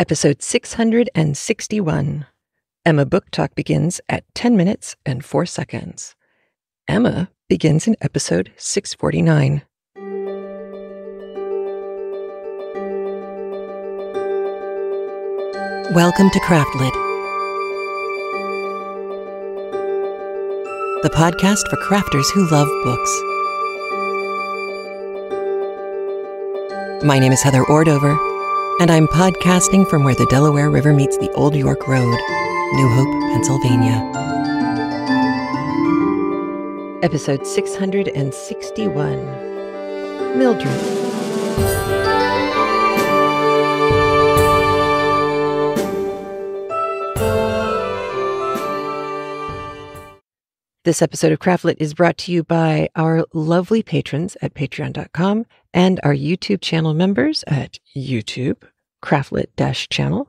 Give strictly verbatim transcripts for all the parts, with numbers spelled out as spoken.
Episode six hundred sixty-one. Emma Book Talk begins at ten minutes and four seconds. Emma begins in episode six forty-nine. Welcome to CraftLit, the podcast for crafters who love books. My name is Heather Ordover, and I'm podcasting from where the Delaware River meets the Old York Road, New Hope, Pennsylvania. Episode six hundred sixty-one, Mildred. This episode of CraftLit is brought to you by our lovely patrons at patreon dot com and our YouTube channel members at YouTube. CraftLit-channel.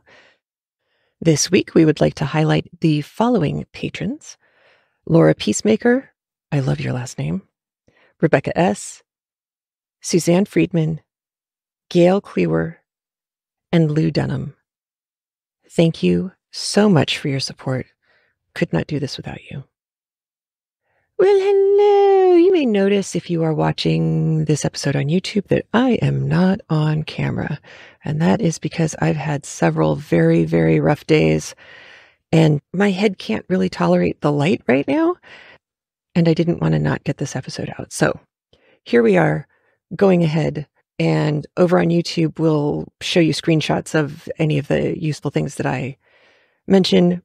This week, we would like to highlight the following patrons: Laura Peacemaker, I love your last name, Rebecca S., Suzanne Friedman, Gail Clewer, and Lou Dunham. Thank you so much for your support. Could not do this without you. Well, hello. You may notice if you are watching this episode on YouTube that I am not on camera. And that is because I've had several very, very rough days and my head can't really tolerate the light right now. And I didn't want to not get this episode out. So here we are going ahead, and over on YouTube, we'll show you screenshots of any of the useful things that I mention.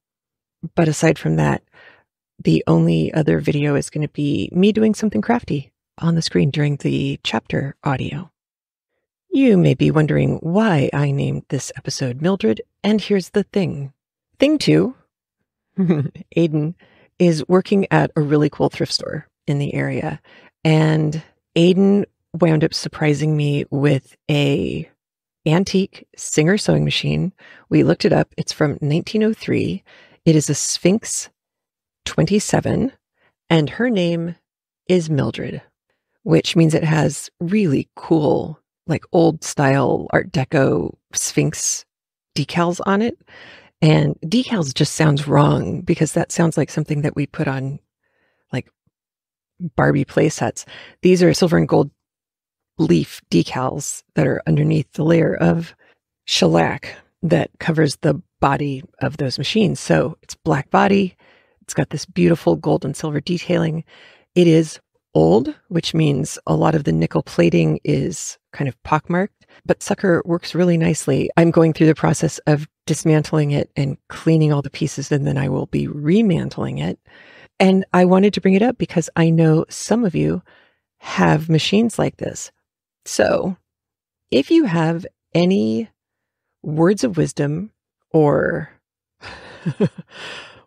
But aside from that, the only other video is going to be me doing something crafty on the screen during the chapter audio. You may be wondering why I named this episode Mildred, and here's the thing. Thing two, Aiden is working at a really cool thrift store in the area, and Aiden wound up surprising me with a antique Singer sewing machine. We looked it up. It's from nineteen oh three. It is a Sphinx twenty-seven, and her name is Mildred, which means it has really cool, like old style Art Deco Sphinx decals on it. And decals just sounds wrong because that sounds like something that we put on like Barbie play sets. These are silver and gold leaf decals that are underneath the layer of shellac that covers the body of those machines. So it's black body. It's got this beautiful gold and silver detailing. It is old, which means a lot of the nickel plating is kind of pockmarked, but sucker works really nicely. I'm going through the process of dismantling it and cleaning all the pieces, and then I will be remantling it. And I wanted to bring it up because I know some of you have machines like this. So if you have any words of wisdom or...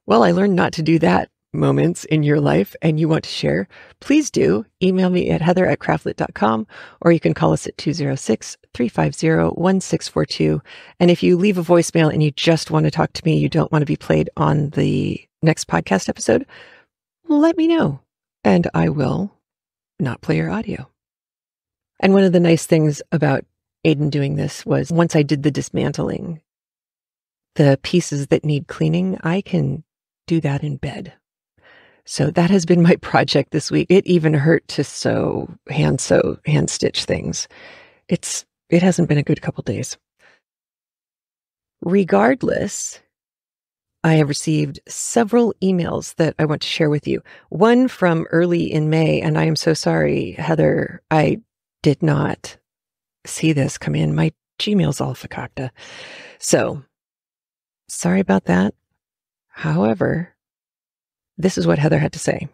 well, I learned not to do that moments in your life and you want to share, please do email me at heather at craftlit dot com, or you can call us at two oh six, three five zero, one six four two. And if you leave a voicemail and you just want to talk to me, you don't want to be played on the next podcast episode, let me know and I will not play your audio. And one of the nice things about Aiden doing this was once I did the dismantling, the pieces that need cleaning, I can do that in bed. So that has been my project this week. It even hurt to sew, hand sew, hand stitch things. It's, it hasn't been a good couple days. Regardless, I have received several emails that I want to share with you. One from early in May, and I am so sorry, Heather, I did not see this come in. My Gmail's all fakakta. So sorry about that. However, this is what Heather had to say.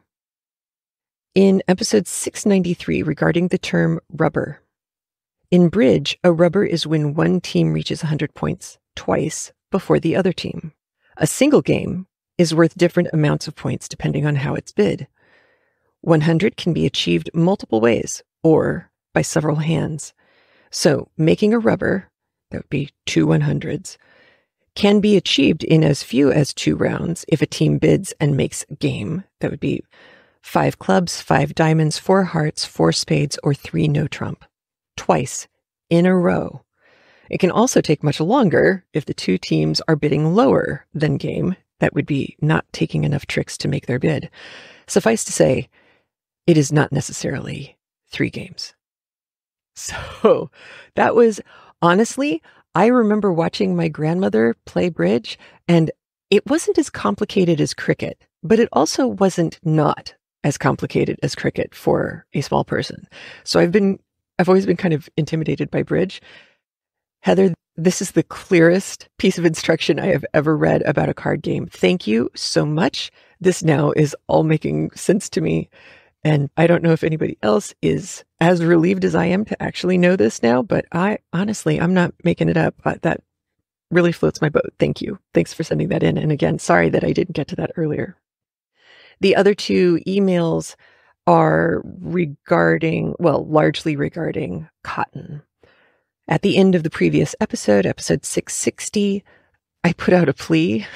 In episode six ninety-three, regarding the term rubber, in bridge, a rubber is when one team reaches one hundred points twice before the other team. A single game is worth different amounts of points depending on how it's bid. one hundred can be achieved multiple ways or by several hands. So making a rubber, that would be two one hundreds, can be achieved in as few as two rounds if a team bids and makes a game. That would be five clubs, five diamonds, four hearts, four spades, or three no trump, twice in a row. It can also take much longer if the two teams are bidding lower than game. That would be not taking enough tricks to make their bid. Suffice to say, it is not necessarily three games. So that was, honestly, I remember watching my grandmother play bridge, and it wasn't as complicated as cricket, but it also wasn't not as complicated as cricket for a small person. So I've been, I've always been kind of intimidated by bridge. Heather, this is the clearest piece of instruction I have ever read about a card game. Thank you so much. This now is all making sense to me. And I don't know if anybody else is as relieved as I am to actually know this now, but I honestly, I'm not making it up. That really floats my boat. Thank you. Thanks for sending that in. And again, sorry that I didn't get to that earlier. The other two emails are regarding, well, largely regarding cotton. At the end of the previous episode, episode six sixty, I put out a plea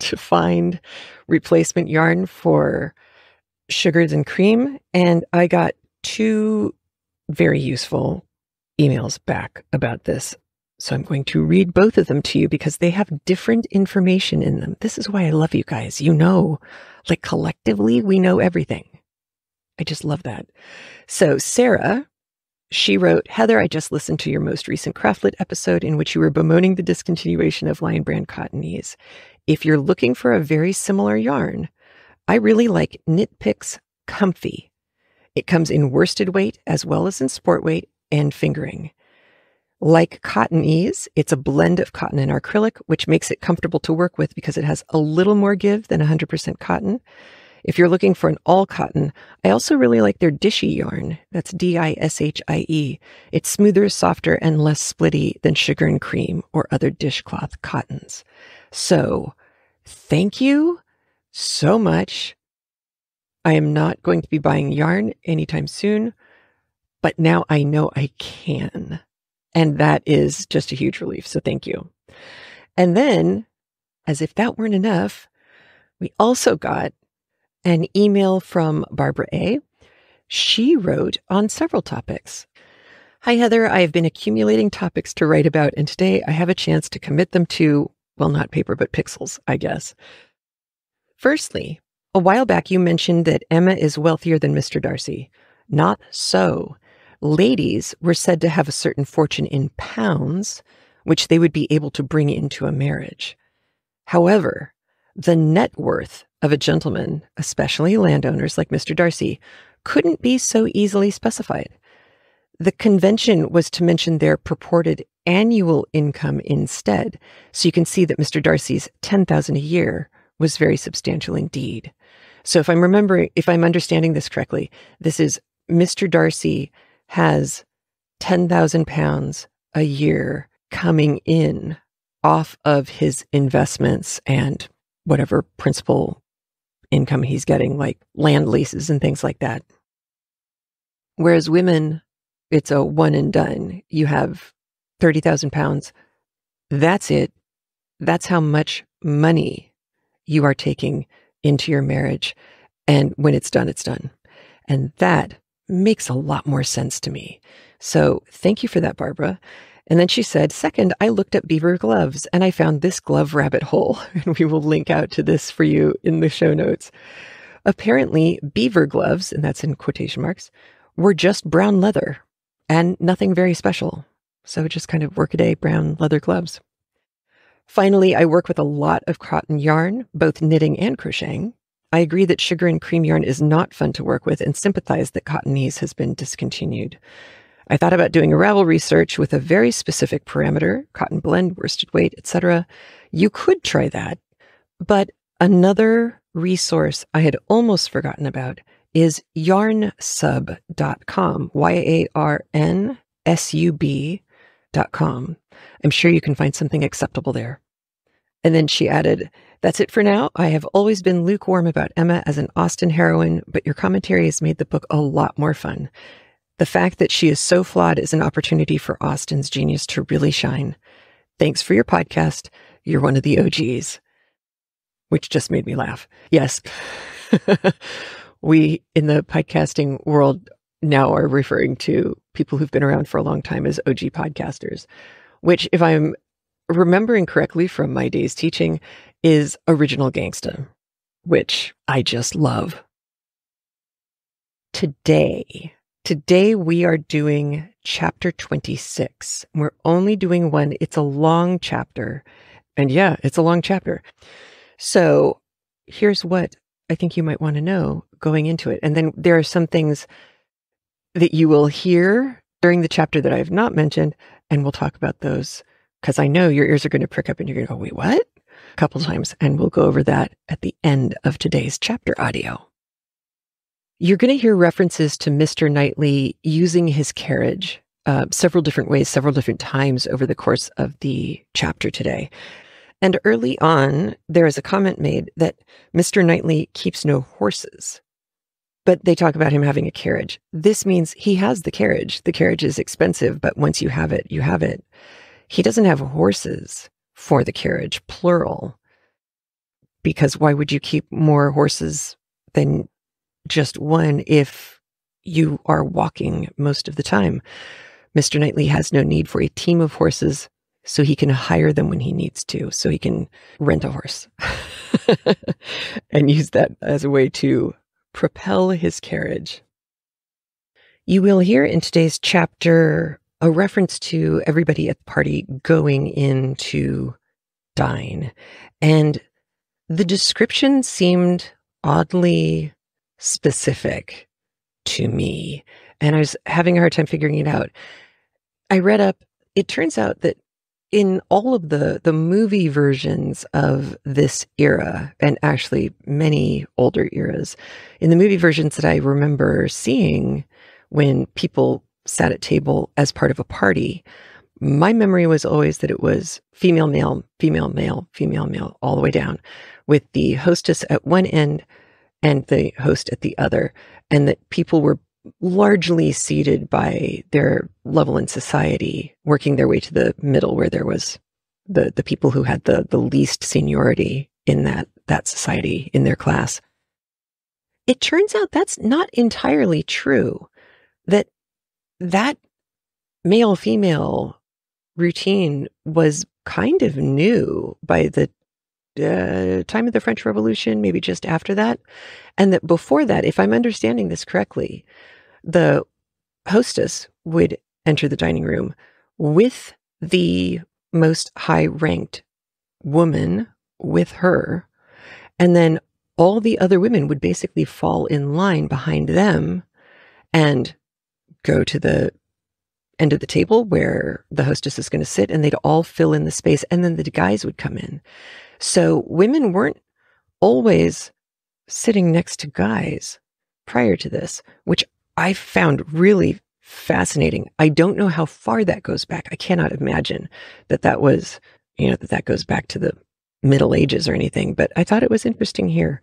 to find replacement yarn for sugars and cream, and I got two very useful emails back about this. So I'm going to read both of them to you because they have different information in them. This is why I love you guys. You know, like collectively, we know everything. I just love that. So Sarah, she wrote, Heather, I just listened to your most recent CraftLit episode in which you were bemoaning the discontinuation of Lion Brand cottonese. If you're looking for a very similar yarn, I really like Knit Picks Comfy. It comes in worsted weight as well as in sport weight and fingering. Like cottonese, it's a blend of cotton and acrylic, which makes it comfortable to work with because it has a little more give than one hundred percent cotton. If you're looking for an all cotton, I also really like their Dishie yarn. That's D I S H I E. It's smoother, softer, and less splitty than sugar and cream or other dishcloth cottons. So thank you so much. I am not going to be buying yarn anytime soon, but now I know I can. And that is just a huge relief. So thank you. And then, as if that weren't enough, we also got an email from Barbara A. She wrote on several topics. Hi, Heather. I have been accumulating topics to write about, and today I have a chance to commit them to, well, not paper, but pixels, I guess. Firstly, a while back you mentioned that Emma is wealthier than Mister Darcy. Not so. Ladies were said to have a certain fortune in pounds, which they would be able to bring into a marriage. However, the net worth of a gentleman, especially landowners like Mister Darcy, couldn't be so easily specified. The convention was to mention their purported annual income instead, so you can see that Mister Darcy's ten thousand dollars a year was very substantial indeed. So if I'm remembering, if I'm understanding this correctly, this is Mister Darcy has ten thousand pounds a year coming in off of his investments and whatever principal income he's getting, like land leases and things like that. Whereas women, it's a one and done. You have thirty thousand pounds. That's it. That's how much money you are taking into your marriage. And when it's done, it's done. And that makes a lot more sense to me. So thank you for that, Barbara. And then she said, second, I looked up beaver gloves and I found this glove rabbit hole. And we will link out to this for you in the show notes. Apparently, beaver gloves, and that's in quotation marks, were just brown leather and nothing very special. So just kind of workaday brown leather gloves. Finally, I work with a lot of cotton yarn, both knitting and crocheting. I agree that sugar and cream yarn is not fun to work with and sympathize that cottonese has been discontinued. I thought about doing a ravel research with a very specific parameter, cotton blend, worsted weight, et cetera. You could try that, but another resource I had almost forgotten about is yarn sub dot com, Y A R N S U B dot com. I'm sure you can find something acceptable there. And then she added, that's it for now. I have always been lukewarm about Emma as an Austen heroine, but your commentary has made the book a lot more fun. The fact that she is so flawed is an opportunity for Austen's genius to really shine. Thanks for your podcast. You're one of the O Gs, which just made me laugh. Yes, we in the podcasting world now are referring to people who've been around for a long time as O G podcasters, which, if I'm remembering correctly from my day's teaching, is original gangsta, which I just love. Today, today we are doing chapter twenty-six. We're only doing one. It's a long chapter. And yeah, it's a long chapter. So here's what I think you might want to know going into it. And then there are some things that you will hear during the chapter that I have not mentioned, and we'll talk about those because I know your ears are going to prick up and you're going to go, wait, what? A couple times, and we'll go over that at the end of today's chapter audio. You're going to hear references to Mister Knightley using his carriage uh, several different ways, several different times over the course of the chapter today. And early on, there is a comment made that Mister Knightley keeps no horses, but they talk about him having a carriage. This means he has the carriage. The carriage is expensive, but once you have it, you have it. He doesn't have horses for the carriage, plural, because why would you keep more horses than just one if you are walking most of the time? Mister Knightley has no need for a team of horses, so he can hire them when he needs to, so he can rent a horse and use that as a way to propel his carriage. You will hear in today's chapter a reference to everybody at the party going in to dine. And the description seemed oddly specific to me, and I was having a hard time figuring it out. I read up, it turns out that in all of the, the movie versions of this era, and actually many older eras, in the movie versions that I remember seeing when people sat at table as part of a party, my memory was always that it was female, male, female, male, female, male, all the way down, with the hostess at one end and the host at the other, and that people were largely seated by their level in society, working their way to the middle where there was the, the people who had the, the least seniority in that, that society, in their class. It turns out that's not entirely true, that that male-female routine was kind of new by the uh, time of the French Revolution, maybe just after that. And that before that, if I'm understanding this correctly, the hostess would enter the dining room with the most high-ranked woman with her, and then all the other women would basically fall in line behind them and go to the end of the table where the hostess is going to sit, and they'd all fill in the space, and then the guys would come in. So women weren't always sitting next to guys prior to this, which I found really fascinating. I don't know how far that goes back. I cannot imagine that that was, you know, that that goes back to the Middle Ages or anything, but I thought it was interesting here.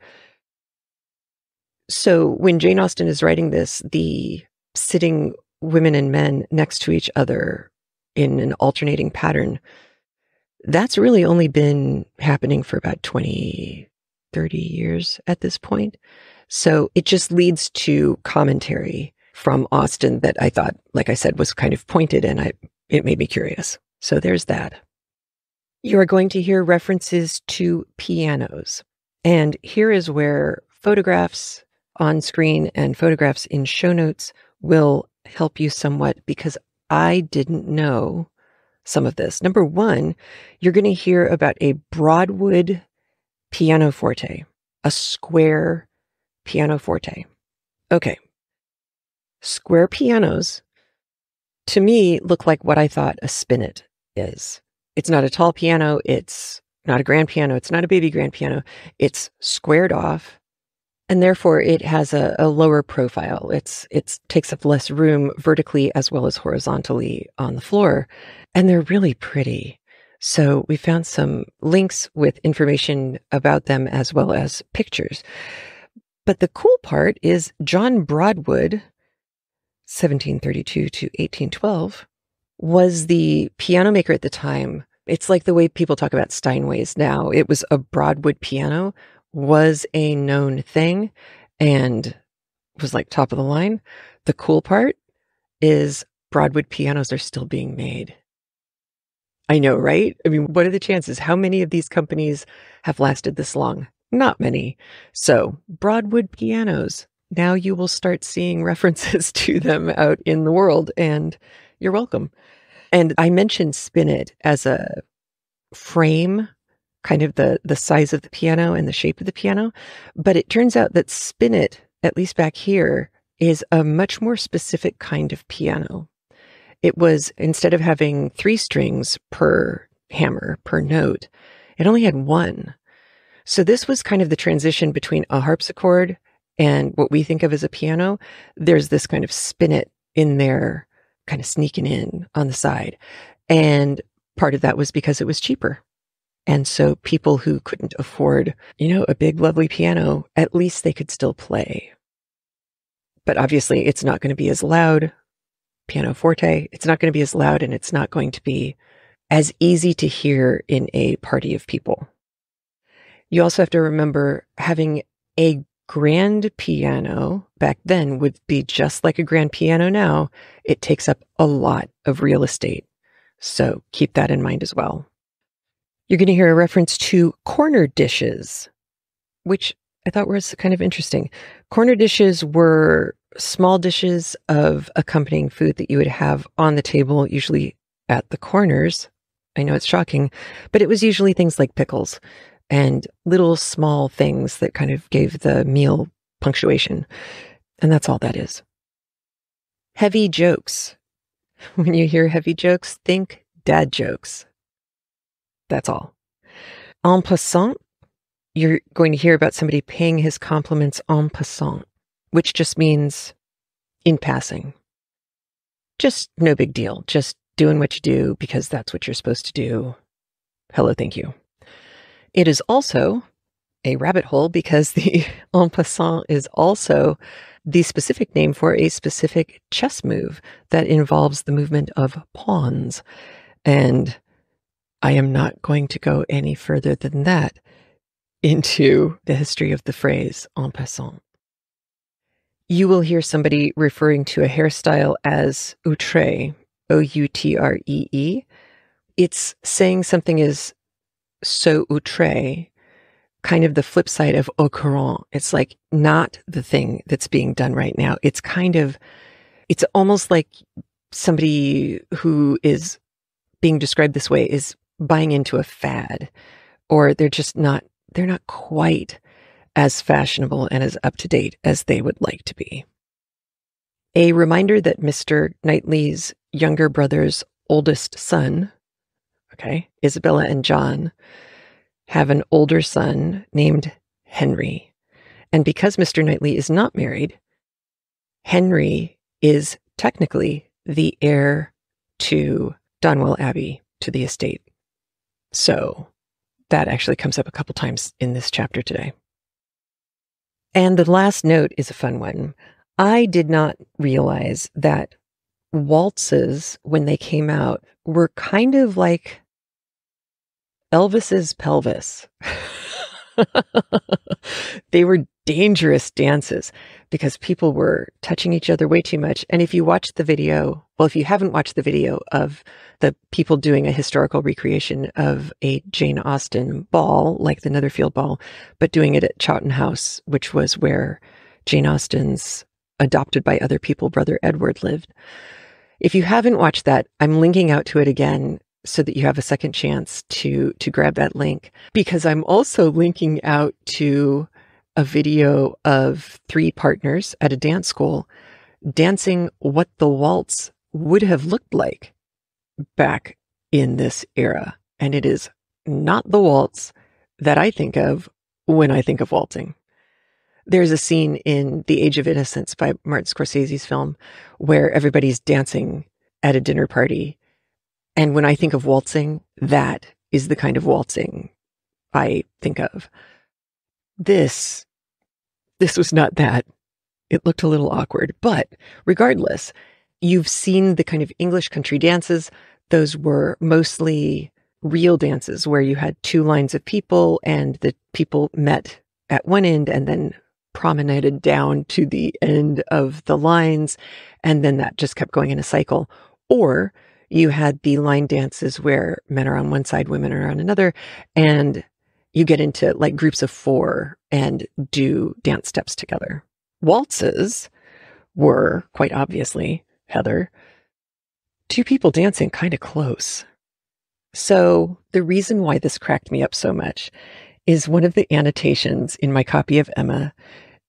So when Jane Austen is writing this, the sitting women and men next to each other in an alternating pattern, that's really only been happening for about twenty, thirty years at this point. So it just leads to commentary from Austen that I thought, like I said, was kind of pointed, and I it made me curious. So there's that. You're going to hear references to pianos. And here is where photographs on screen and photographs in show notes will help you somewhat, because I didn't know some of this. Number one, you're going to hear about a Broadwood pianoforte, a square pianoforte. Okay. Square pianos, to me, look like what I thought a spinet is. It's not a tall piano. It's not a grand piano. It's not a baby grand piano. It's squared off, and therefore it has a, a lower profile. It's it's takes up less room vertically as well as horizontally on the floor, and they're really pretty. So we found some links with information about them as well as pictures. But the cool part is John Broadwood, seventeen thirty-two to eighteen twelve, was the piano maker at the time. It's like the way people talk about Steinways now. It was a Broadwood piano, was a known thing, and was like top of the line. The cool part is Broadwood pianos are still being made. I know, right? I mean, what are the chances? How many of these companies have lasted this long? Not many. So, Broadwood pianos. Now you will start seeing references to them out in the world, and you're welcome. And I mentioned spinet as a frame, kind of the, the size of the piano and the shape of the piano. But it turns out that spinet, at least back here, is a much more specific kind of piano. It was, instead of having three strings per hammer, per note, it only had one. So this was kind of the transition between a harpsichord and what we think of as a piano. There's this kind of spinet in there, kind of sneaking in on the side. And part of that was because it was cheaper. And so people who couldn't afford, you know, a big, lovely piano, at least they could still play. But obviously it's not going to be as loud, pianoforte, it's not going to be as loud, and it's not going to be as easy to hear in a party of people. You also have to remember having a grand piano back then would be just like a grand piano now. It takes up a lot of real estate. So keep that in mind as well. You're going to hear a reference to corner dishes, which I thought was kind of interesting. Corner dishes were small dishes of accompanying food that you would have on the table, usually at the corners. I know it's shocking, but it was usually things like pickles and little small things that kind of gave the meal punctuation. And that's all that is. Heavy jokes. When you hear heavy jokes, think dad jokes. That's all. En passant, you're going to hear about somebody paying his compliments en passant, which just means in passing. Just no big deal. Just doing what you do because that's what you're supposed to do. Hello, thank you. It is also a rabbit hole because the en passant is also the specific name for a specific chess move that involves the movement of pawns. And I am not going to go any further than that into the history of the phrase en passant. You will hear somebody referring to a hairstyle as outré, O U T R E E. It's saying something is so outré, kind of the flip side of au courant. It's like not the thing that's being done right now. It's kind of, it's almost like somebody who is being described this way is buying into a fad, or they're just not, they're not quite as fashionable and as up-to-date as they would like to be. A reminder that Mister Knightley's younger brother's oldest son, okay, Isabella and John, have an older son named Henry. And because Mister Knightley is not married, Henry is technically the heir to Donwell Abbey, to the estate. So that actually comes up a couple times in this chapter today. And the last note is a fun one. I did not realize that waltzes, when they came out, were kind of like Elvis's pelvis. They were dangerous dances because people were touching each other way too much. And if you watch the video, well, if you haven't watched the video of the people doing a historical recreation of a Jane Austen ball, like the Netherfield ball, but doing it at Chawton House, which was where Jane Austen's adopted by other people brother Edward lived. If you haven't watched that, I'm linking out to it again so that you have a second chance to, to grab that link, because I'm also linking out to a video of three partners at a dance school dancing what the waltz would have looked like back in this era. And it is not the waltz that I think of when I think of waltzing. There's a scene in The Age of Innocence by Martin Scorsese's film where everybody's dancing at a dinner party. And when I think of waltzing, that is the kind of waltzing I think of. This, this was not that. It looked a little awkward, but regardless, you've seen the kind of English country dances. Those were mostly real dances where you had two lines of people and the people met at one end and then promenaded down to the end of the lines. And then that just kept going in a cycle. Or you had the line dances where men are on one side, women are on another, and you get into like groups of four and do dance steps together. Waltzes were, quite obviously, Heather, two people dancing kind of close. So the reason why this cracked me up so much is one of the annotations in my copy of Emma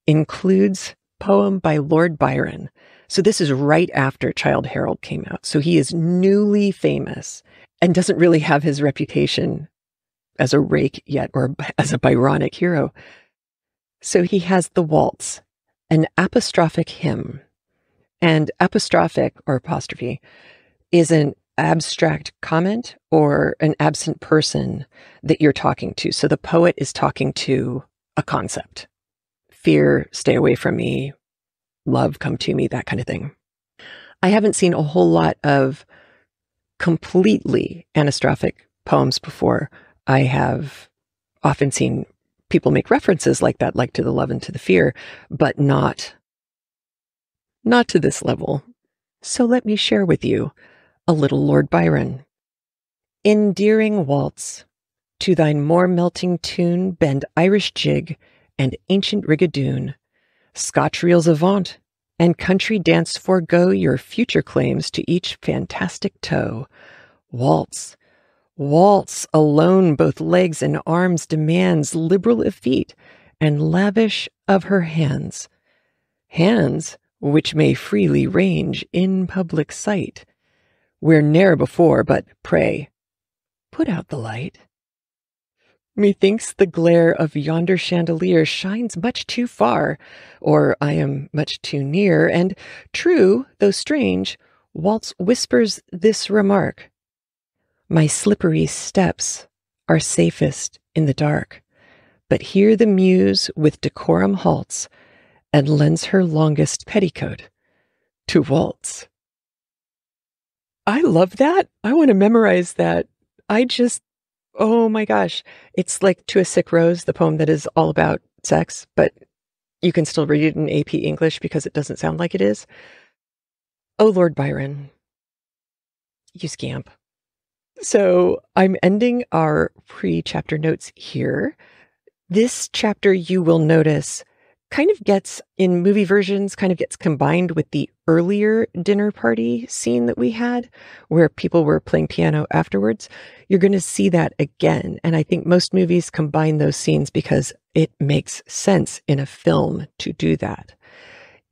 includes poem by Lord Byron. So this is right after Childe Harold came out. So he is newly famous and doesn't really have his reputation as a rake yet or as a Byronic hero. So he has the waltz, an apostrophic hymn. And apostrophic, or apostrophe, is an abstract comment or an absent person that you're talking to. So the poet is talking to a concept. Fear, stay away from me, love, come to me, that kind of thing. I haven't seen a whole lot of completely anastrophic poems before. I have often seen people make references like that, like to the love and to the fear, but not, not to this level. So let me share with you a little Lord Byron. Endearing waltz, to thine more melting tune bend Irish jig and ancient rigadoon, Scotch reels avant, and country dance forego your future claims to each fantastic toe. Waltz, waltz alone both legs and arms demands liberal effete and lavish of her hands, hands which may freely range in public sight, where ne'er before, but pray, put out the light. Methinks the glare of yonder chandelier shines much too far, or I am much too near, and true, though strange, waltz whispers this remark. My slippery steps are safest in the dark, but here the muse with decorum halts, and lends her longest petticoat to waltz. I love that. I want to memorize that. I just, oh my gosh. It's like To a Sick Rose, the poem that is all about sex, but you can still read it in A P English because it doesn't sound like it is. Oh, Lord Byron, you scamp. So I'm ending our pre-chapter notes here. This chapter, you will notice, kind of gets, in movie versions, kind of gets combined with the earlier dinner party scene that we had where people were playing piano afterwards. You're going to see that again. And I think most movies combine those scenes because it makes sense in a film to do that.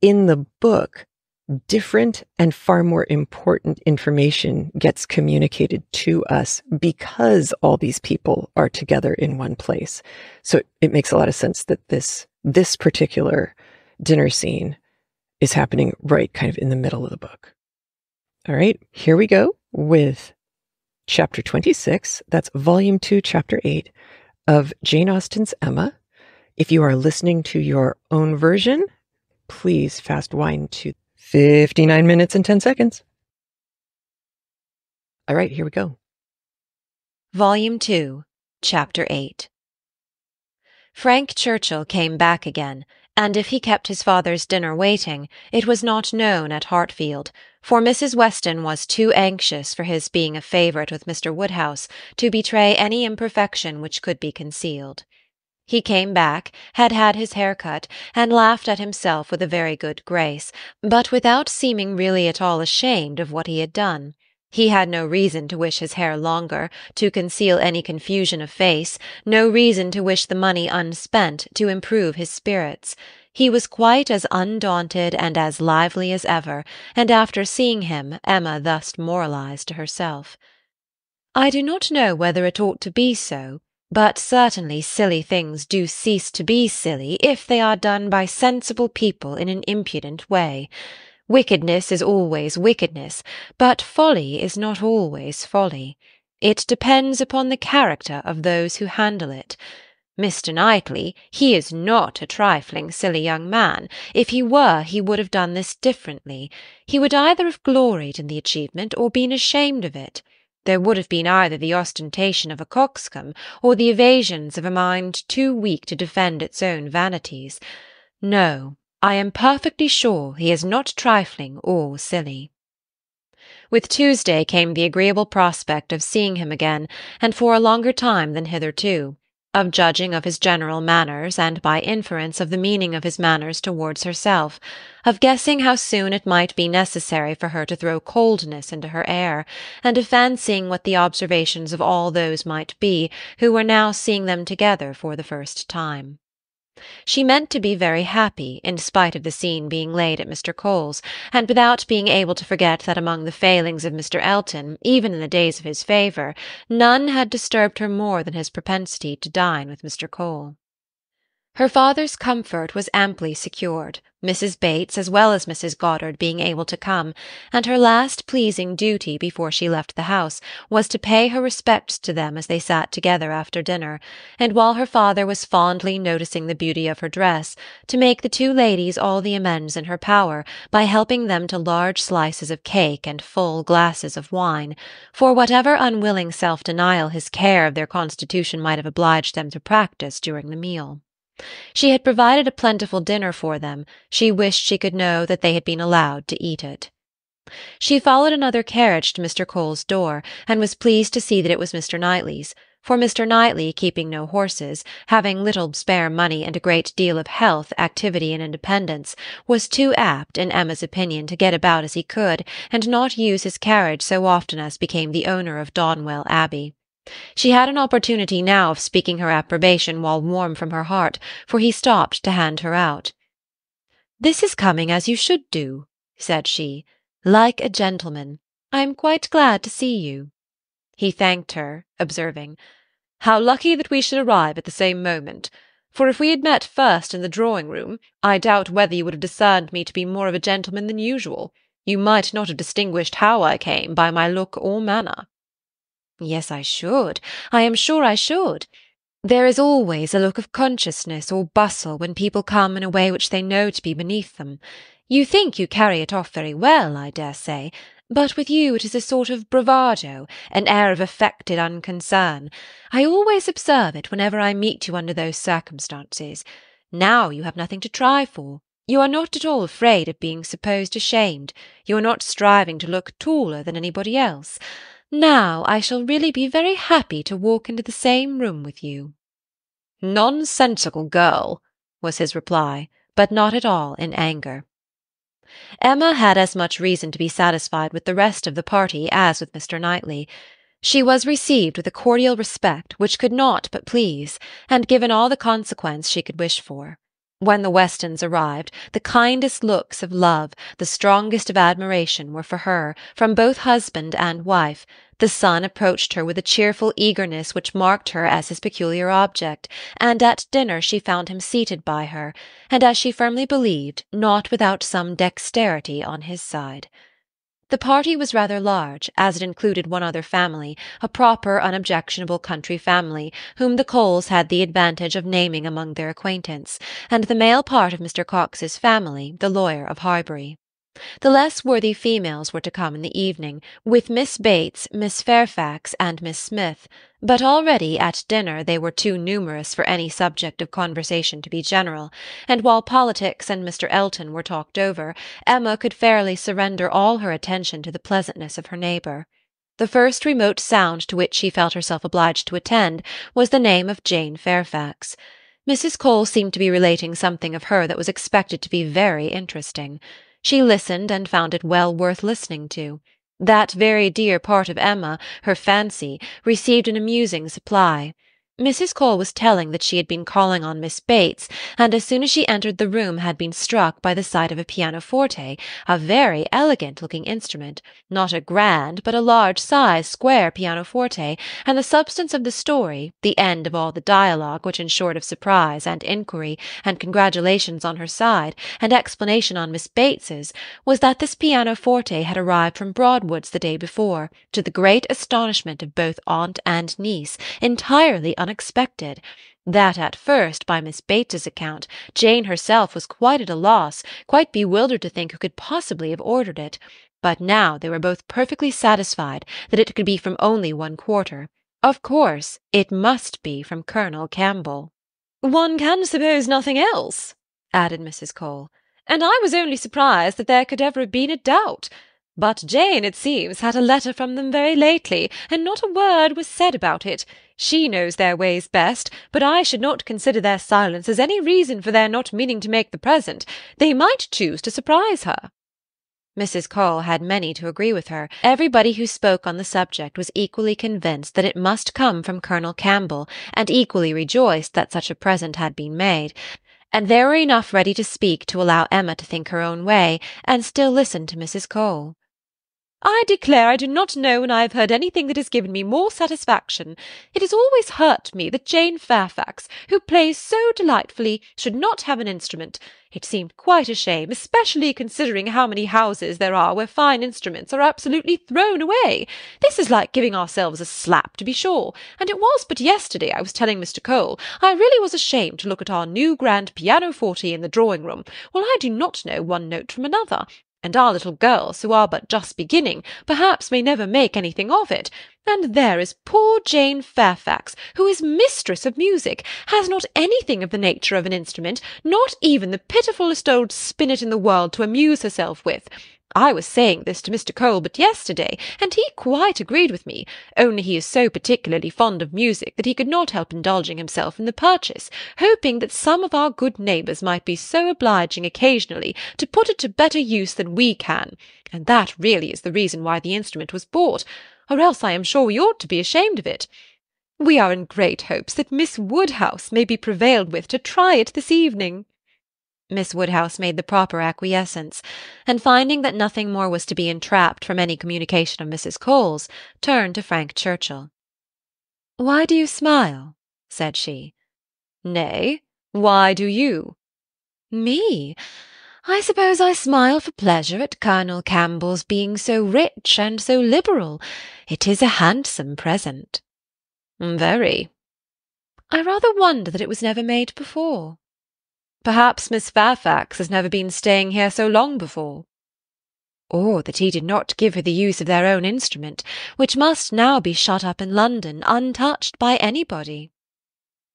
In the book, different and far more important information gets communicated to us because all these people are together in one place. So it, it makes a lot of sense that this this particular dinner scene is happening right kind of in the middle of the book. All right, here we go with chapter twenty-six. That's volume two, chapter eight of Jane Austen's Emma. If you are listening to your own version, please fast wind to fifty-nine minutes and ten seconds. All right, here we go. Volume two, chapter eight. Frank Churchill came back again, and if he kept his father's dinner waiting, it was not known at Hartfield, for Missus Weston was too anxious for his being a favourite with Mister Woodhouse to betray any imperfection which could be concealed. He came back, had had his hair cut, and laughed at himself with a very good grace, but without seeming really at all ashamed of what he had done. He had no reason to wish his hair longer, to conceal any confusion of face, no reason to wish the money unspent, to improve his spirits. He was quite as undaunted and as lively as ever, and after seeing him, Emma thus moralized to herself. I do not know whether it ought to be so, but certainly silly things do cease to be silly if they are done by sensible people in an impudent way. Wickedness is always wickedness, but folly is not always folly. It depends upon the character of those who handle it. Mister Knightley, he is not a trifling, silly young man. If he were, he would have done this differently. He would either have gloried in the achievement or been ashamed of it. There would have been either the ostentation of a coxcomb or the evasions of a mind too weak to defend its own vanities. No, I am perfectly sure he is not trifling or silly. with Tuesday came the agreeable prospect of seeing him again, and for a longer time than hitherto, of judging of his general manners, and by inference of the meaning of his manners towards herself, of guessing how soon it might be necessary for her to throw coldness into her air, and of fancying what the observations of all those might be who were now seeing them together for the first time. She meant to be very happy, in spite of the scene being laid at Mister Cole's, and without being able to forget that among the failings of Mister Elton, even in the days of his favour, none had disturbed her more than his propensity to dine with Mister Cole. Her father's comfort was amply secured, Missus Bates as well as Missus Goddard being able to come, and her last pleasing duty before she left the house was to pay her respects to them as they sat together after dinner, and while her father was fondly noticing the beauty of her dress, to make the two ladies all the amends in her power by helping them to large slices of cake and full glasses of wine, for whatever unwilling self-denial his care of their constitution might have obliged them to practise during the meal. She had provided a plentiful dinner for them. She wished she could know that they had been allowed to eat it. She followed another carriage to Mister Cole's door, and was pleased to see that it was Mister Knightley's, for Mister Knightley, keeping no horses, having little spare money and a great deal of health, activity, and independence, was too apt, in Emma's opinion, to get about as he could, and not use his carriage so often as became the owner of Donwell Abbey. She had an opportunity now of speaking her approbation while warm from her heart, for he stopped to hand her out. "This is coming as you should do," said she, "like a gentleman. I am quite glad to see you." He thanked her, observing, "How lucky that we should arrive at the same moment, for if we had met first in the drawing-room, I doubt whether you would have discerned me to be more of a gentleman than usual. You might not have distinguished how I came by my look or manner." "Yes, I should. I am sure I should. There is always a look of consciousness or bustle when people come in a way which they know to be beneath them. You think you carry it off very well, I dare say, but with you it is a sort of bravado, an air of affected unconcern. I always observe it whenever I meet you under those circumstances. Now you have nothing to try for. You are not at all afraid of being supposed ashamed. You are not striving to look taller than anybody else. Now I shall really be very happy to walk into the same room with you." "Nonsensical girl," was his reply, but not at all in anger. Emma had as much reason to be satisfied with the rest of the party as with Mister Knightley. She was received with a cordial respect which could not but please, and given all the consequence she could wish for. When the Westons arrived, the kindest looks of love, the strongest of admiration, were for her, from both husband and wife. The son approached her with a cheerful eagerness which marked her as his peculiar object, and at dinner she found him seated by her, and, as she firmly believed, not without some dexterity on his side. The party was rather large, as it included one other family, a proper, unobjectionable country family, whom the Coles had the advantage of naming among their acquaintance, and the male part of Mister Cox's family, the lawyer of Highbury. The less worthy females were to come in the evening, with Miss Bates, Miss Fairfax, and Miss Smith, but already at dinner they were too numerous for any subject of conversation to be general, and while politics and Mister Elton were talked over, Emma could fairly surrender all her attention to the pleasantness of her neighbour. The first remote sound to which she felt herself obliged to attend was the name of Jane Fairfax. Missus Cole seemed to be relating something of her that was expected to be very interesting. She listened, and found it well worth listening to. That very dear part of Emma, her fancy, received an amusing supply. Missus Cole was telling that she had been calling on Miss Bates, and as soon as she entered the room had been struck by the sight of a pianoforte, a very elegant-looking instrument, not a grand, but a large-sized square pianoforte, and the substance of the story, the end of all the dialogue which ensured of surprise and inquiry, and congratulations on her side, and explanation on Miss Bates's, was that this pianoforte had arrived from Broadwood's the day before, to the great astonishment of both aunt and niece, entirely unexpected, that at first, by Miss Bates's account, Jane herself was quite at a loss, quite bewildered to think who could possibly have ordered it, but now they were both perfectly satisfied that it could be from only one quarter. Of course, it must be from Colonel Campbell. "One can suppose nothing else," added Missus Cole, "and I was only surprised that there could ever have been a doubt. But Jane, it seems, had a letter from them very lately, and not a word was said about it. She knows their ways best, but I should not consider their silence as any reason for their not meaning to make the present. They might choose to surprise her. Missus Cole had many to agree with her. Everybody who spoke on the subject was equally convinced that it must come from Colonel Campbell, and equally rejoiced that such a present had been made, and there were enough ready to speak to allow Emma to think her own way, and still listen to Missus Cole. I declare I do not know when I have heard anything that has given me more satisfaction. It has always hurt me that Jane Fairfax, who plays so delightfully, should not have an instrument. It seemed quite a shame, especially considering how many houses there are where fine instruments are absolutely thrown away. This is like giving ourselves a slap, to be sure, and it was but yesterday I was telling Mister Cole I really was ashamed to look at our new grand pianoforte in the drawing-room, while I do not know one note from another. And our little girls, who are but just beginning, perhaps may never make anything of it. And there is poor Jane Fairfax, who is mistress of music, has not anything of the nature of an instrument, not even the pitifullest old spinet in the world to amuse herself with. I was saying this to Mister Cole but yesterday, and he quite agreed with me, only he is so particularly fond of music that he could not help indulging himself in the purchase, hoping that some of our good neighbours might be so obliging occasionally to put it to better use than we can, and that really is the reason why the instrument was bought, or else I am sure we ought to be ashamed of it. We are in great hopes that Miss Woodhouse may be prevailed with to try it this evening." Miss Woodhouse made the proper acquiescence, and finding that nothing more was to be entrapped from any communication of Missus Cole's, turned to Frank Churchill. "Why do you smile?" said she. "Nay, why do you?" "Me? I suppose I smile for pleasure at Colonel Campbell's being so rich and so liberal. It is a handsome present." "Very." "I rather wonder that it was never made before." "Perhaps Miss Fairfax has never been staying here so long before." "Or that he did not give her the use of their own instrument, which must now be shut up in London, untouched by anybody."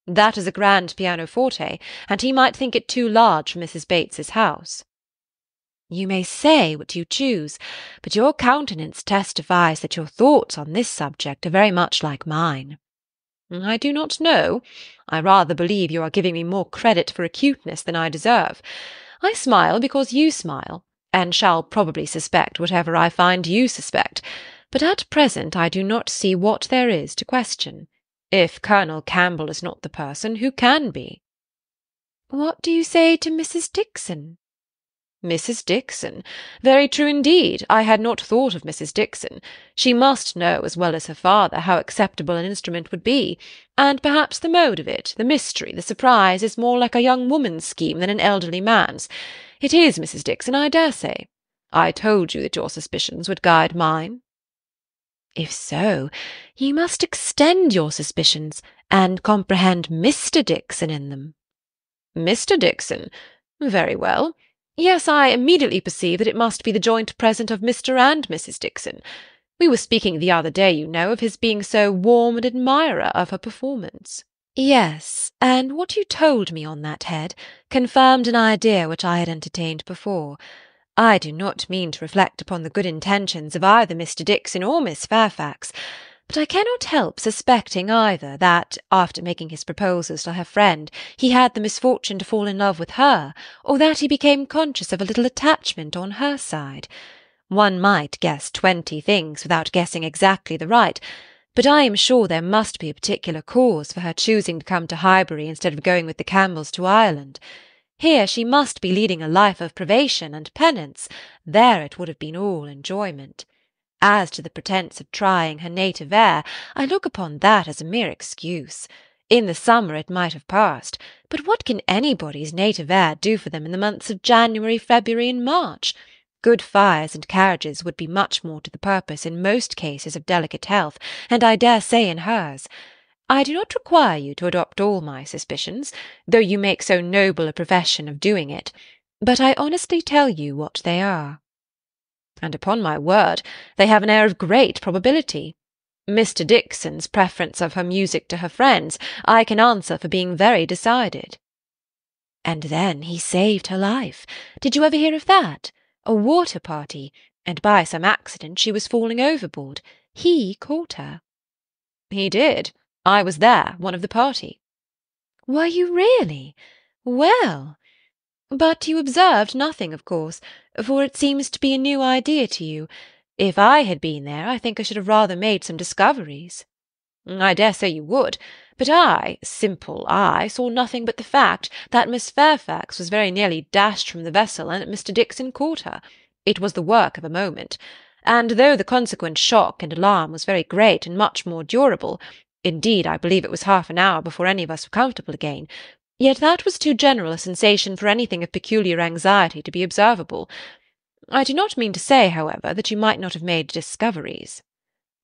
"That is a grand pianoforte, and he might think it too large for Missus Bates's house." "You may say what you choose, but your countenance testifies that your thoughts on this subject are very much like mine." "I do not know. I rather believe you are giving me more credit for acuteness than I deserve. I smile because you smile, and shall probably suspect whatever I find you suspect. But at present I do not see what there is to question. If Colonel Campbell is not the person, who can be?" "What do you say to Missus Dixon?" "Missus Dixon? Very true indeed. I had not thought of Missus Dixon. She must know, as well as her father, how acceptable an instrument would be, and perhaps the mode of it, the mystery, the surprise, is more like a young woman's scheme than an elderly man's. It is Missus Dixon, I dare say. I told you that your suspicions would guide mine." "If so, you must extend your suspicions, and comprehend Mister Dixon in them." "Mister Dixon? Very well. Yes, I immediately perceive that it must be the joint present of Mister and Missus Dixon. We were speaking the other day, you know, of his being so warm an admirer of her performance." "Yes, and what you told me on that head confirmed an idea which I had entertained before. I do not mean to reflect upon the good intentions of either Mister Dixon or Miss Fairfax, but I cannot help suspecting either that, after making his proposals to her friend, he had the misfortune to fall in love with her, or that he became conscious of a little attachment on her side. One might guess twenty things without guessing exactly the right, but I am sure there must be a particular cause for her choosing to come to Highbury instead of going with the Campbells to Ireland. Here she must be leading a life of privation and penance. There it would have been all enjoyment. As to the pretence of trying her native air, I look upon that as a mere excuse. In the summer it might have passed, but what can anybody's native air do for them in the months of January, February, and March? Good fires and carriages would be much more to the purpose in most cases of delicate health, and I dare say in hers. I do not require you to adopt all my suspicions, though you make so noble a profession of doing it, but I honestly tell you what they are. And upon my word, they have an air of great probability. Mister Dixon's preference of her music to her friends, I can answer for being very decided." "And then he saved her life. Did you ever hear of that? A water party. and by some accident she was falling overboard. He caught her. He did. I was there, one of the party. Were you really? Well, but you observed nothing, of course, for it seems to be a new idea to you. If I had been there, I think I should have rather made some discoveries. I dare say you would, but I, simple I, saw nothing but the fact that Miss Fairfax was very nearly dashed from the vessel and that Mister Dixon caught her. It was the work of a moment, and though the consequent shock and alarm was very great and much more durable, indeed I believe it was half an hour before any of us were comfortable again, yet that was too general a sensation for anything of peculiar anxiety to be observable. I do not mean to say, however, that you might not have made discoveries.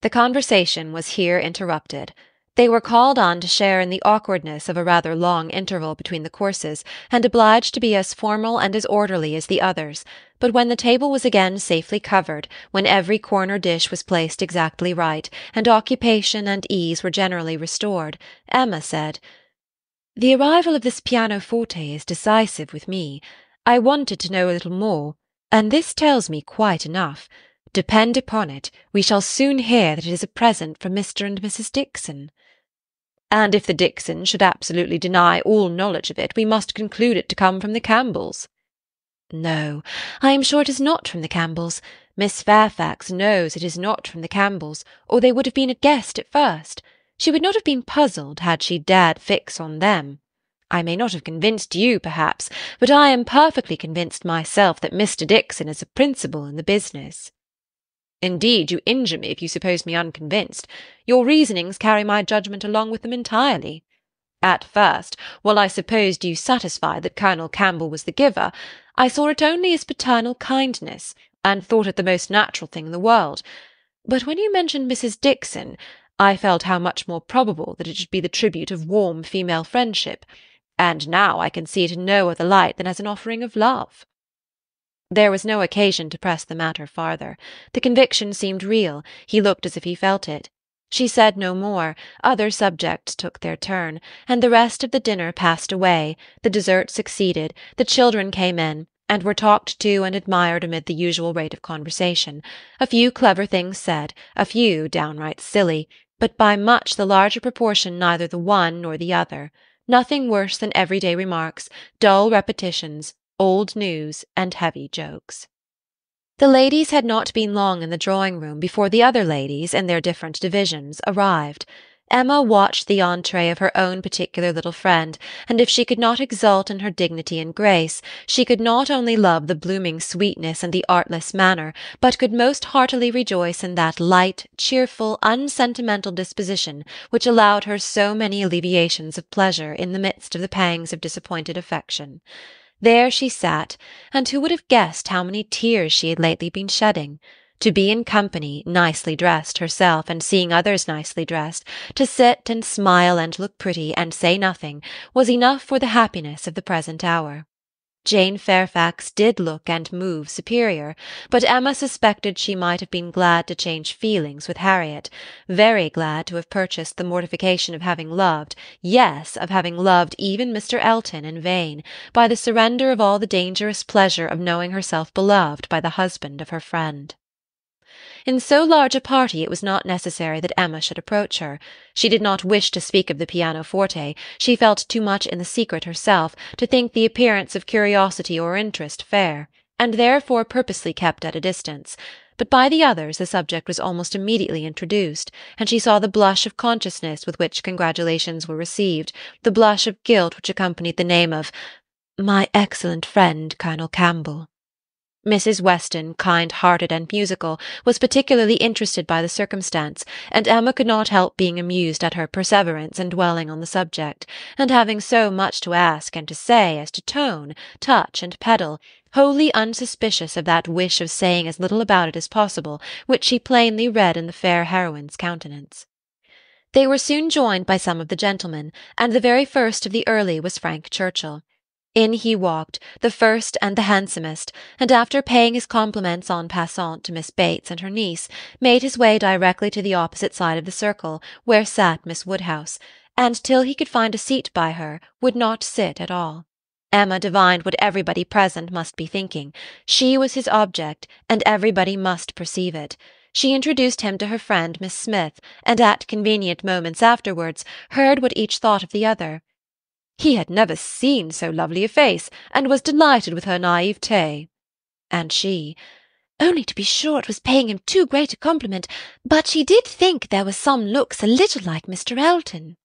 The conversation was here interrupted. They were called on to share in the awkwardness of a rather long interval between the courses, and obliged to be as formal and as orderly as the others, but when the table was again safely covered, when every corner dish was placed exactly right, and occupation and ease were generally restored, Emma said, "The arrival of this pianoforte is decisive with me. I wanted to know a little more, and this tells me quite enough. Depend upon it, we shall soon hear that it is a present from Mister and Missus Dixon." "And if the Dixon should absolutely deny all knowledge of it, we must conclude it to come from the Campbells." "No, I am sure it is not from the Campbells. Miss Fairfax knows it is not from the Campbells, or they would have been a guest at first. She would not have been puzzled had she dared fix on them. I may not have convinced you, perhaps, but I am perfectly convinced myself that Mister Dixon is a principal in the business." "Indeed, you injure me if you suppose me unconvinced. Your reasonings carry my judgment along with them entirely. At first, while I supposed you satisfied that Colonel Campbell was the giver, I saw it only as paternal kindness, and thought it the most natural thing in the world. But when you mentioned Missus Dixon, I felt how much more probable that it should be the tribute of warm female friendship, and now I can see it in no other light than as an offering of love." There was no occasion to press the matter farther. The conviction seemed real. He looked as if he felt it. She said no more. Other subjects took their turn, and the rest of the dinner passed away. The dessert succeeded. The children came in, and were talked to and admired amid the usual rate of conversation. A few clever things said, a few downright silly, but by much the larger proportion neither the one nor the other. Nothing worse than everyday remarks, dull repetitions, old news, and heavy jokes. The ladies had not been long in the drawing-room before the other ladies, in their different divisions, arrived. Emma watched the entree of her own particular little friend, and if she could not exult in her dignity and grace, she could not only love the blooming sweetness and the artless manner, but could most heartily rejoice in that light, cheerful, unsentimental disposition which allowed her so many alleviations of pleasure in the midst of the pangs of disappointed affection. There she sat, and who would have guessed how many tears she had lately been shedding? To be in company, nicely dressed herself, and seeing others nicely dressed, to sit and smile and look pretty, and say nothing, was enough for the happiness of the present hour. Jane Fairfax did look and move superior, but Emma suspected she might have been glad to change feelings with Harriet, very glad to have purchased the mortification of having loved, yes, of having loved even Mister Elton in vain, by the surrender of all the dangerous pleasure of knowing herself beloved by the husband of her friend. In so large a party it was not necessary that Emma should approach her. She did not wish to speak of the pianoforte. She felt too much in the secret herself to think the appearance of curiosity or interest fair, and therefore purposely kept at a distance. But by the others the subject was almost immediately introduced, and she saw the blush of consciousness with which congratulations were received, the blush of guilt which accompanied the name of "my excellent friend Colonel Campbell." Missus Weston, kind-hearted and musical, was particularly interested by the circumstance, and Emma could not help being amused at her perseverance in dwelling on the subject, and having so much to ask and to say as to tone, touch, and pedal, wholly unsuspicious of that wish of saying as little about it as possible, which she plainly read in the fair heroine's countenance. They were soon joined by some of the gentlemen, and the very first of the early was Frank Churchill. In he walked, the first and the handsomest, and after paying his compliments en passant to Miss Bates and her niece, made his way directly to the opposite side of the circle, where sat Miss Woodhouse, and till he could find a seat by her, would not sit at all. Emma divined what everybody present must be thinking. She was his object, and everybody must perceive it. She introduced him to her friend Miss Smith, and at convenient moments afterwards heard what each thought of the other. He had never seen so lovely a face, and was delighted with her naivete. And she, only to be sure it was paying him too great a compliment, but she did think there were some looks a little like Mister Elton.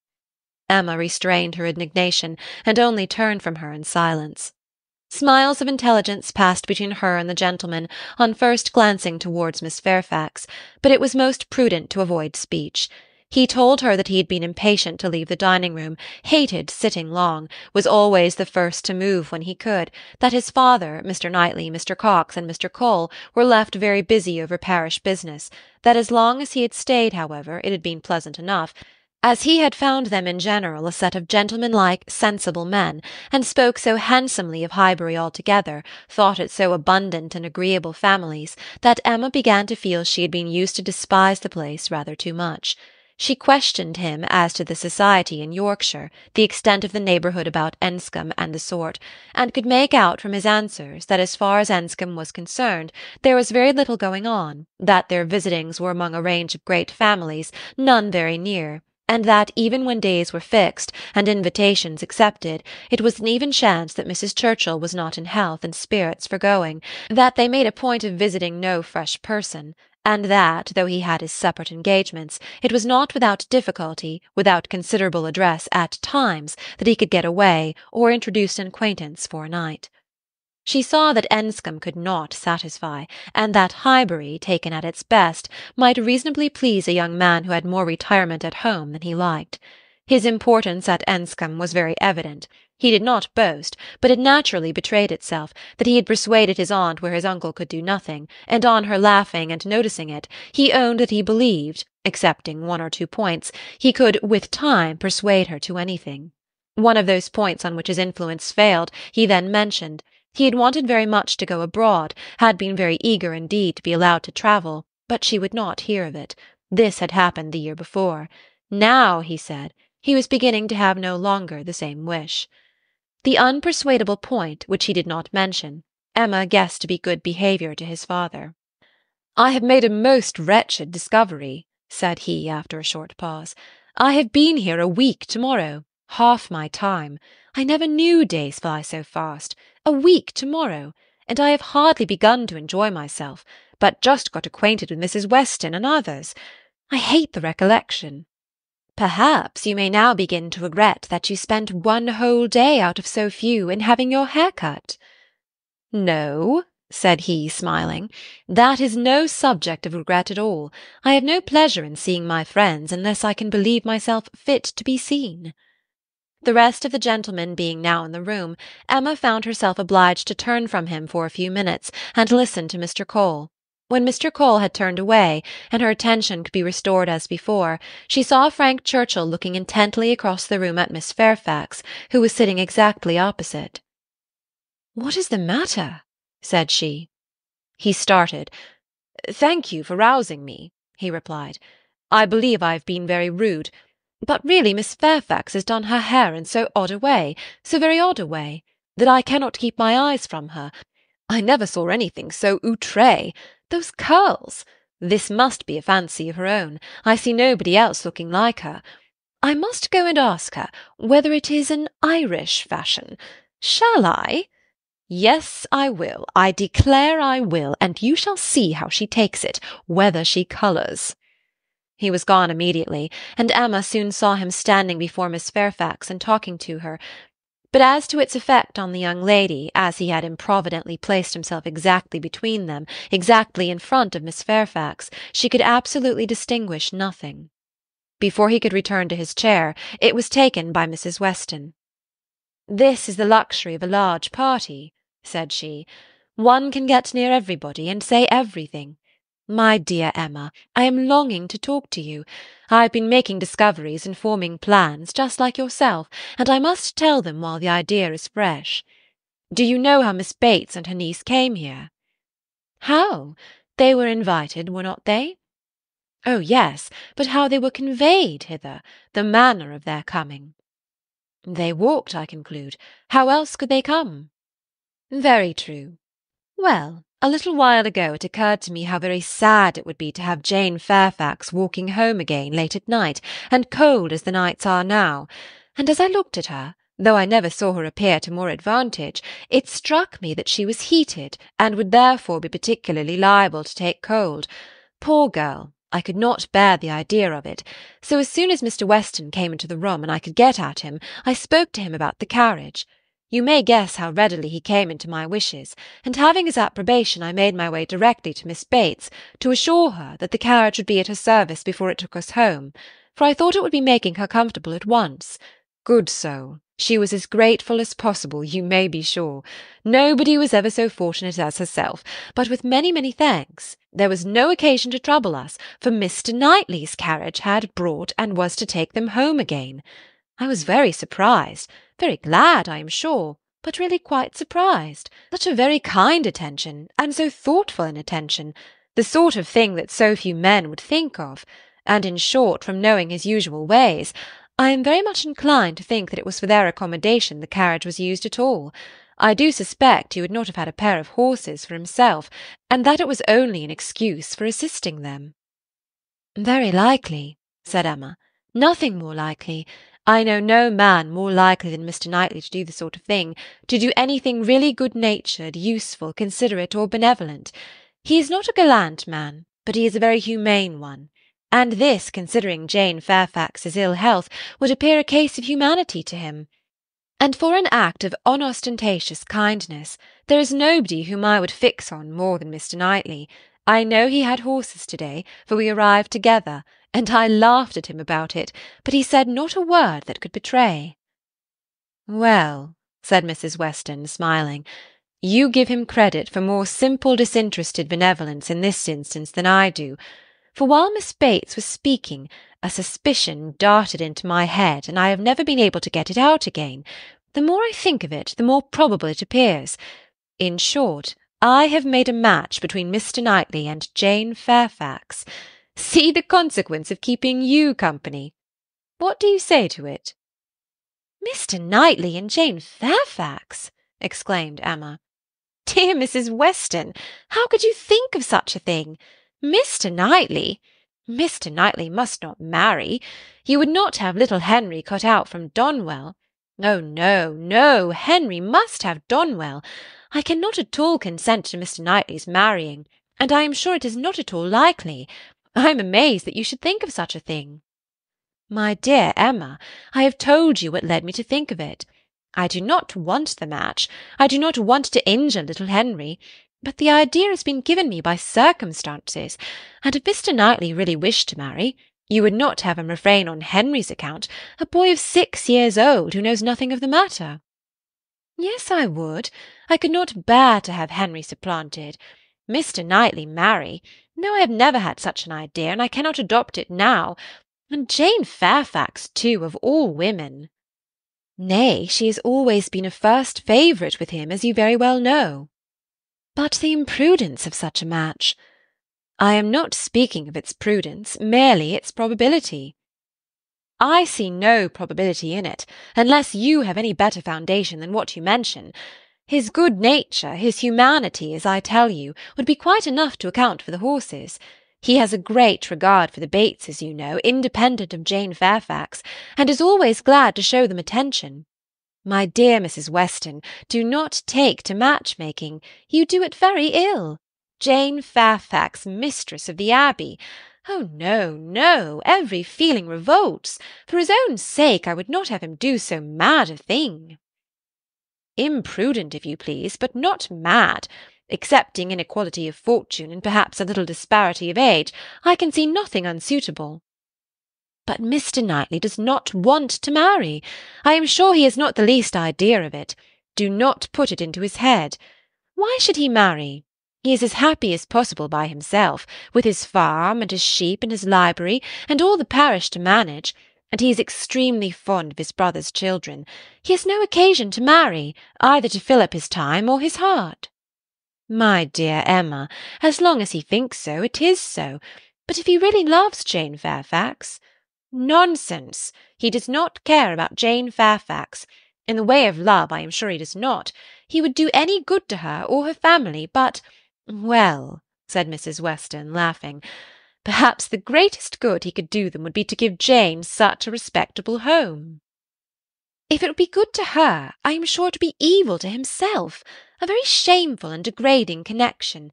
Emma restrained her indignation, and only turned from her in silence. Smiles of intelligence passed between her and the gentleman, on first glancing towards Miss Fairfax, but it was most prudent to avoid speech. He told her that he had been impatient to leave the dining-room, hated sitting long, was always the first to move when he could, that his father, Mister Knightley, Mister Cox, and Mister Cole were left very busy over parish business, that as long as he had stayed, however, it had been pleasant enough, as he had found them in general a set of gentlemanlike, sensible men, and spoke so handsomely of Highbury altogether, thought it so abundant and agreeable families, that Emma began to feel she had been used to despise the place rather too much. She questioned him as to the society in Yorkshire, the extent of the neighbourhood about Enscombe and the sort, and could make out from his answers that as far as Enscombe was concerned there was very little going on, that their visitings were among a range of great families, none very near, and that even when days were fixed, and invitations accepted, it was an even chance that Missus Churchill was not in health and spirits for going, that they made a point of visiting no fresh person, and that, though he had his separate engagements, it was not without difficulty, without considerable address at times, that he could get away, or introduce an acquaintance for a night. She saw that Enscombe could not satisfy, and that Highbury, taken at its best, might reasonably please a young man who had more retirement at home than he liked. His importance at Enscombe was very evident. He did not boast, but it naturally betrayed itself, that he had persuaded his aunt where his uncle could do nothing, and on her laughing and noticing it, he owned that he believed, excepting one or two points, he could with time persuade her to anything. One of those points on which his influence failed, he then mentioned. He had wanted very much to go abroad, had been very eager indeed to be allowed to travel, but she would not hear of it. This had happened the year before. Now, he said, he was beginning to have no longer the same wish. The unpersuadable point, which he did not mention, Emma guessed to be good behaviour to his father. "I have made a most wretched discovery," said he after a short pause. "I have been here a week to-morrow, half my time. I never knew days fly so fast. A week to-morrow, and I have hardly begun to enjoy myself, but just got acquainted with Missus Weston and others. I hate the recollection." "Perhaps you may now begin to regret that you spent one whole day out of so few in having your hair cut." "No," said he, smiling, "that is no subject of regret at all. I have no pleasure in seeing my friends unless I can believe myself fit to be seen." The rest of the gentlemen being now in the room, Emma found herself obliged to turn from him for a few minutes and listen to Mister Cole. When Mister Cole had turned away, and her attention could be restored as before, she saw Frank Churchill looking intently across the room at Miss Fairfax, who was sitting exactly opposite. "What is the matter?" said she. He started. "Thank you for rousing me," he replied. "I believe I have been very rude. But really Miss Fairfax has done her hair in so odd a way, so very odd a way, that I cannot keep my eyes from her. I never saw anything so outré. Those curls! This must be a fancy of her own. I see nobody else looking like her. I must go and ask her whether it is an Irish fashion. Shall I? Yes, I will. I declare I will, and you shall see how she takes it, whether she colours." He was gone immediately, and Emma soon saw him standing before Miss Fairfax and talking to her. But as to its effect on the young lady, as he had improvidently placed himself exactly between them, exactly in front of Miss Fairfax, she could absolutely distinguish nothing. Before he could return to his chair, it was taken by Missus Weston. "This is the luxury of a large party," said she. "One can get near everybody and say everything. My dear Emma, I am longing to talk to you. I have been making discoveries and forming plans, just like yourself, and I must tell them while the idea is fresh. Do you know how Miss Bates and her niece came here?" "How? They were invited, were not they?" "Oh, yes, but how they were conveyed hither, the manner of their coming." They walked, I conclude. How else could they come? Very true. Well, a little while ago it occurred to me how very sad it would be to have Jane Fairfax walking home again late at night, and cold as the nights are now, and as I looked at her, though I never saw her appear to more advantage, it struck me that she was heated, and would therefore be particularly liable to take cold. Poor girl! I could not bear the idea of it, so as soon as Mister Weston came into the room and I could get at him, I spoke to him about the carriage. You may guess how readily he came into my wishes, and having his approbation I made my way directly to Miss Bates, to assure her that the carriage would be at her service before it took us home, for I thought it would be making her comfortable at once. Good soul! She was as grateful as possible, you may be sure. Nobody was ever so fortunate as herself, but with many, many thanks. There was no occasion to trouble us, for Mister Knightley's carriage had brought and was to take them home again. I was very surprised, very glad, I am sure, but really quite surprised. Such a very kind attention, and so thoughtful an attention, the sort of thing that so few men would think of, and in short, from knowing his usual ways, I am very much inclined to think that it was for their accommodation the carriage was used at all. I do suspect he would not have had a pair of horses for himself, and that it was only an excuse for assisting them. Very likely, said Emma. Nothing more likely. I know no man more likely than Mister Knightley to do the sort of thing, to do anything really good-natured, useful, considerate, or benevolent. He is not a gallant man, but he is a very humane one, and this, considering Jane Fairfax's ill health, would appear a case of humanity to him. And for an act of unostentatious kindness, there is nobody whom I would fix on more than Mister Knightley. I know he had horses to-day, for we arrived together, and I laughed at him about it, but he said not a word that could betray. Well, said Missus Weston, smiling, you give him credit for more simple disinterested benevolence in this instance than I do, for while Miss Bates was speaking, a suspicion darted into my head, and I have never been able to get it out again. The more I think of it, the more probable it appears. In short, I have made a match between Mister Knightley and Jane Fairfax. See the consequence of keeping you company. What do you say to it? Mister Knightley and Jane Fairfax! Exclaimed Emma. Dear Missus Weston, how could you think of such a thing? Mister Knightley! Mister Knightley must not marry. You would not have little Henry cut out from Donwell. Oh, no, no, Henry must have Donwell. I cannot at all consent to Mister Knightley's marrying, and I am sure it is not at all likely. I am amazed that you should think of such a thing. My dear Emma, I have told you what led me to think of it. I do not want the match. I do not want to injure little Henry. But the idea has been given me by circumstances, and if Mister Knightley really wished to marry, you would not have him refrain on Henry's account, a boy of six years old who knows nothing of the matter. Yes, I would. I could not bear to have Henry supplanted. Mister Knightley marry? No, I have never had such an idea, and I cannot adopt it now. And Jane Fairfax, too, of all women. Nay, she has always been a first favourite with him, as you very well know. But the imprudence of such a match! I am not speaking of its prudence, merely its probability. I see no probability in it, unless you have any better foundation than what you mention. His good nature, his humanity, as I tell you, would be quite enough to account for the horses. He has a great regard for the Bateses, you know, independent of Jane Fairfax, and is always glad to show them attention. My dear Missus Weston, do not take to match-making. You do it very ill. Jane Fairfax, mistress of the Abbey. Oh, no, no, every feeling revolts. For his own sake I would not have him do so mad a thing. Imprudent, if you please, but not mad. Excepting inequality of fortune and perhaps a little disparity of age, I can see nothing unsuitable. But Mister Knightley does not want to marry. I am sure he has not the least idea of it. Do not put it into his head. Why should he marry? He is as happy as possible by himself, with his farm and his sheep and his library and all the parish to manage, and he is extremely fond of his brother's children. He has no occasion to marry, either to fill up his time or his heart. My dear Emma, as long as he thinks so, it is so. But if he really loves Jane Fairfax— Nonsense! He does not care about Jane Fairfax. In the way of love, I am sure he does not. He would do any good to her or her family, but— Well, said Missus Weston, laughing, perhaps the greatest good he could do them would be to give Jane such a respectable home. If it would be good to her, I am sure it would be evil to himself, a very shameful and degrading connection.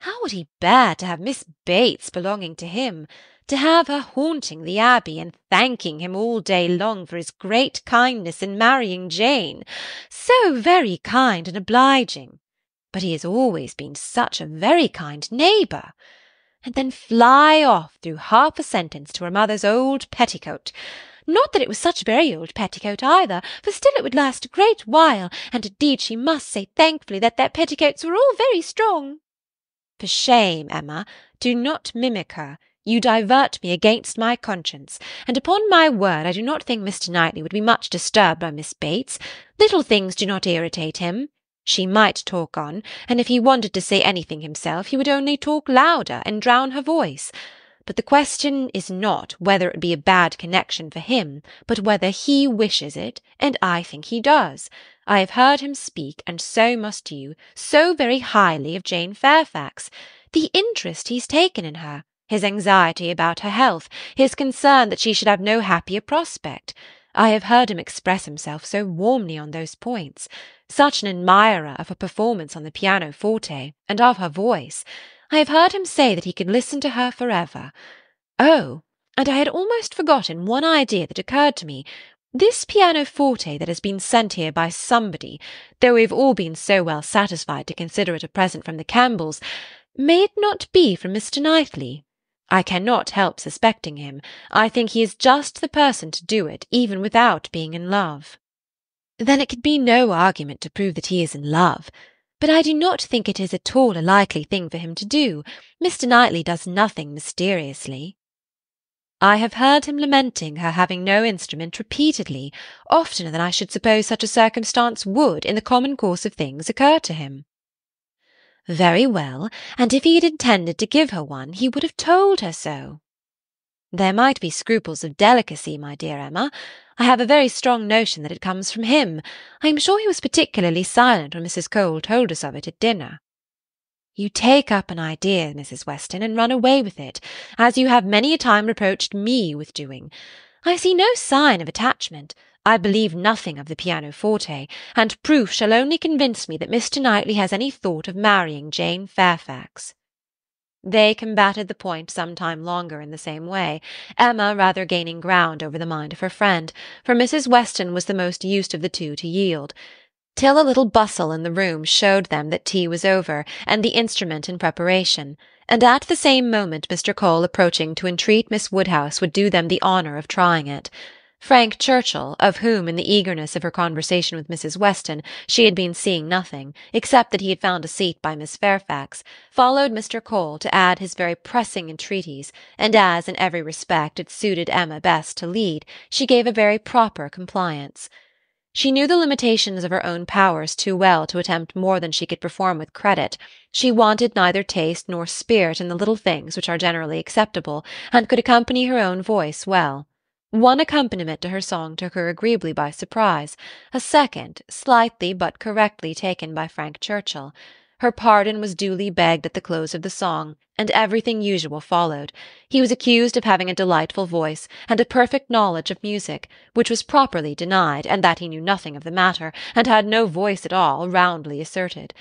How would he bear to have Miss Bates belonging to him, to have her haunting the Abbey and thanking him all day long for his great kindness in marrying Jane? So very kind and obliging. But he has always been such a very kind neighbour. And then fly off through half a sentence to her mother's old petticoat. Not that it was such a very old petticoat either, for still it would last a great while, and indeed she must say thankfully that their petticoats were all very strong. For shame, Emma, do not mimic her. You divert me against my conscience, and upon my word I do not think Mister Knightley would be much disturbed by Miss Bates. Little things do not irritate him. She might talk on, and if he wanted to say anything himself he would only talk louder and drown her voice. But the question is not whether it would be a bad connection for him, but whether he wishes it, and I think he does. I have heard him speak, and so must you, so very highly of Jane Fairfax. The interest he's taken in her, his anxiety about her health, his concern that she should have no happier prospect. I have heard him express himself so warmly on those points. Such an admirer of her performance on the pianoforte, and of her voice. I have heard him say that he could listen to her forever. Oh, and I had almost forgotten one idea that occurred to me. This pianoforte that has been sent here by somebody, though we have all been so well satisfied to consider it a present from the Campbells, may it not be from Mister Knightley? I cannot help suspecting him. I think he is just the person to do it, even without being in love. Then it could be no argument to prove that he is in love. But I do not think it is at all a likely thing for him to do. Mister Knightley does nothing mysteriously. I have heard him lamenting her having no instrument repeatedly, oftener than I should suppose such a circumstance would, in the common course of things, occur to him. Very well, and if he had intended to give her one, he would have told her so. There might be scruples of delicacy, my dear Emma. I have a very strong notion that it comes from him. I am sure he was particularly silent when Missus Cole told us of it at dinner. You take up an idea, Missus Weston, and run away with it, as you have many a time reproached me with doing. I see no sign of attachment. I believe nothing of the pianoforte, and proof shall only convince me that Mister Knightley has any thought of marrying Jane Fairfax. They combated the point some time longer in the same way, Emma rather gaining ground over the mind of her friend, for Missus Weston was the most used of the two to yield, till a little bustle in the room showed them that tea was over, and the instrument in preparation, and at the same moment Mister Cole approaching to entreat Miss Woodhouse would do them the honour of trying it. Frank Churchill, of whom, in the eagerness of her conversation with Missus Weston, she had been seeing nothing, except that he had found a seat by Miss Fairfax, followed Mister Cole to add his very pressing entreaties, and as in every respect it suited Emma best to lead, she gave a very proper compliance. She knew the limitations of her own powers too well to attempt more than she could perform with credit. She wanted neither taste nor spirit in the little things which are generally acceptable, and could accompany her own voice well. One accompaniment to her song took her agreeably by surprise, a second, slightly but correctly taken by Frank Churchill. Her pardon was duly begged at the close of the song, and everything usual followed. He was accused of having a delightful voice, and a perfect knowledge of music, which was properly denied, and that he knew nothing of the matter, and had no voice at all, roundly asserted.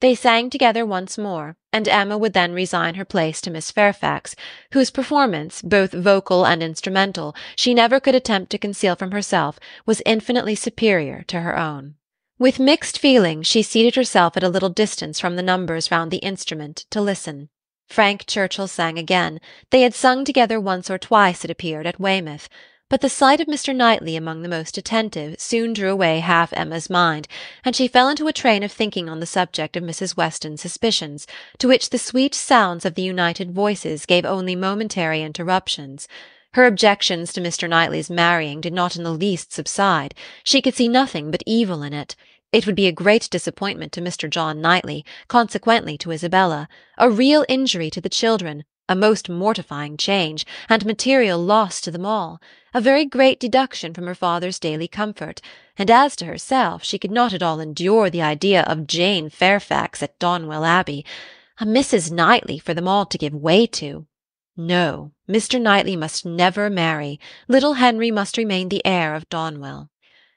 They sang together once more, and Emma would then resign her place to Miss Fairfax, whose performance, both vocal and instrumental, she never could attempt to conceal from herself, was infinitely superior to her own. With mixed feelings she seated herself at a little distance from the numbers round the instrument to listen. Frank Churchill sang again. They had sung together once or twice, it appeared, at Weymouth. But the sight of Mister Knightley among the most attentive soon drew away half Emma's mind, and she fell into a train of thinking on the subject of Missus Weston's suspicions, to which the sweet sounds of the united voices gave only momentary interruptions. Her objections to Mister Knightley's marrying did not in the least subside. She could see nothing but evil in it. It would be a great disappointment to Mister John Knightley, consequently to Isabella, a real injury to the children, a most mortifying change, and material loss to them all, a very great deduction from her father's daily comfort, and as to herself, she could not at all endure the idea of Jane Fairfax at Donwell Abbey, a Missus Knightley for them all to give way to. No, Mister Knightley must never marry. Little Henry must remain the heir of Donwell.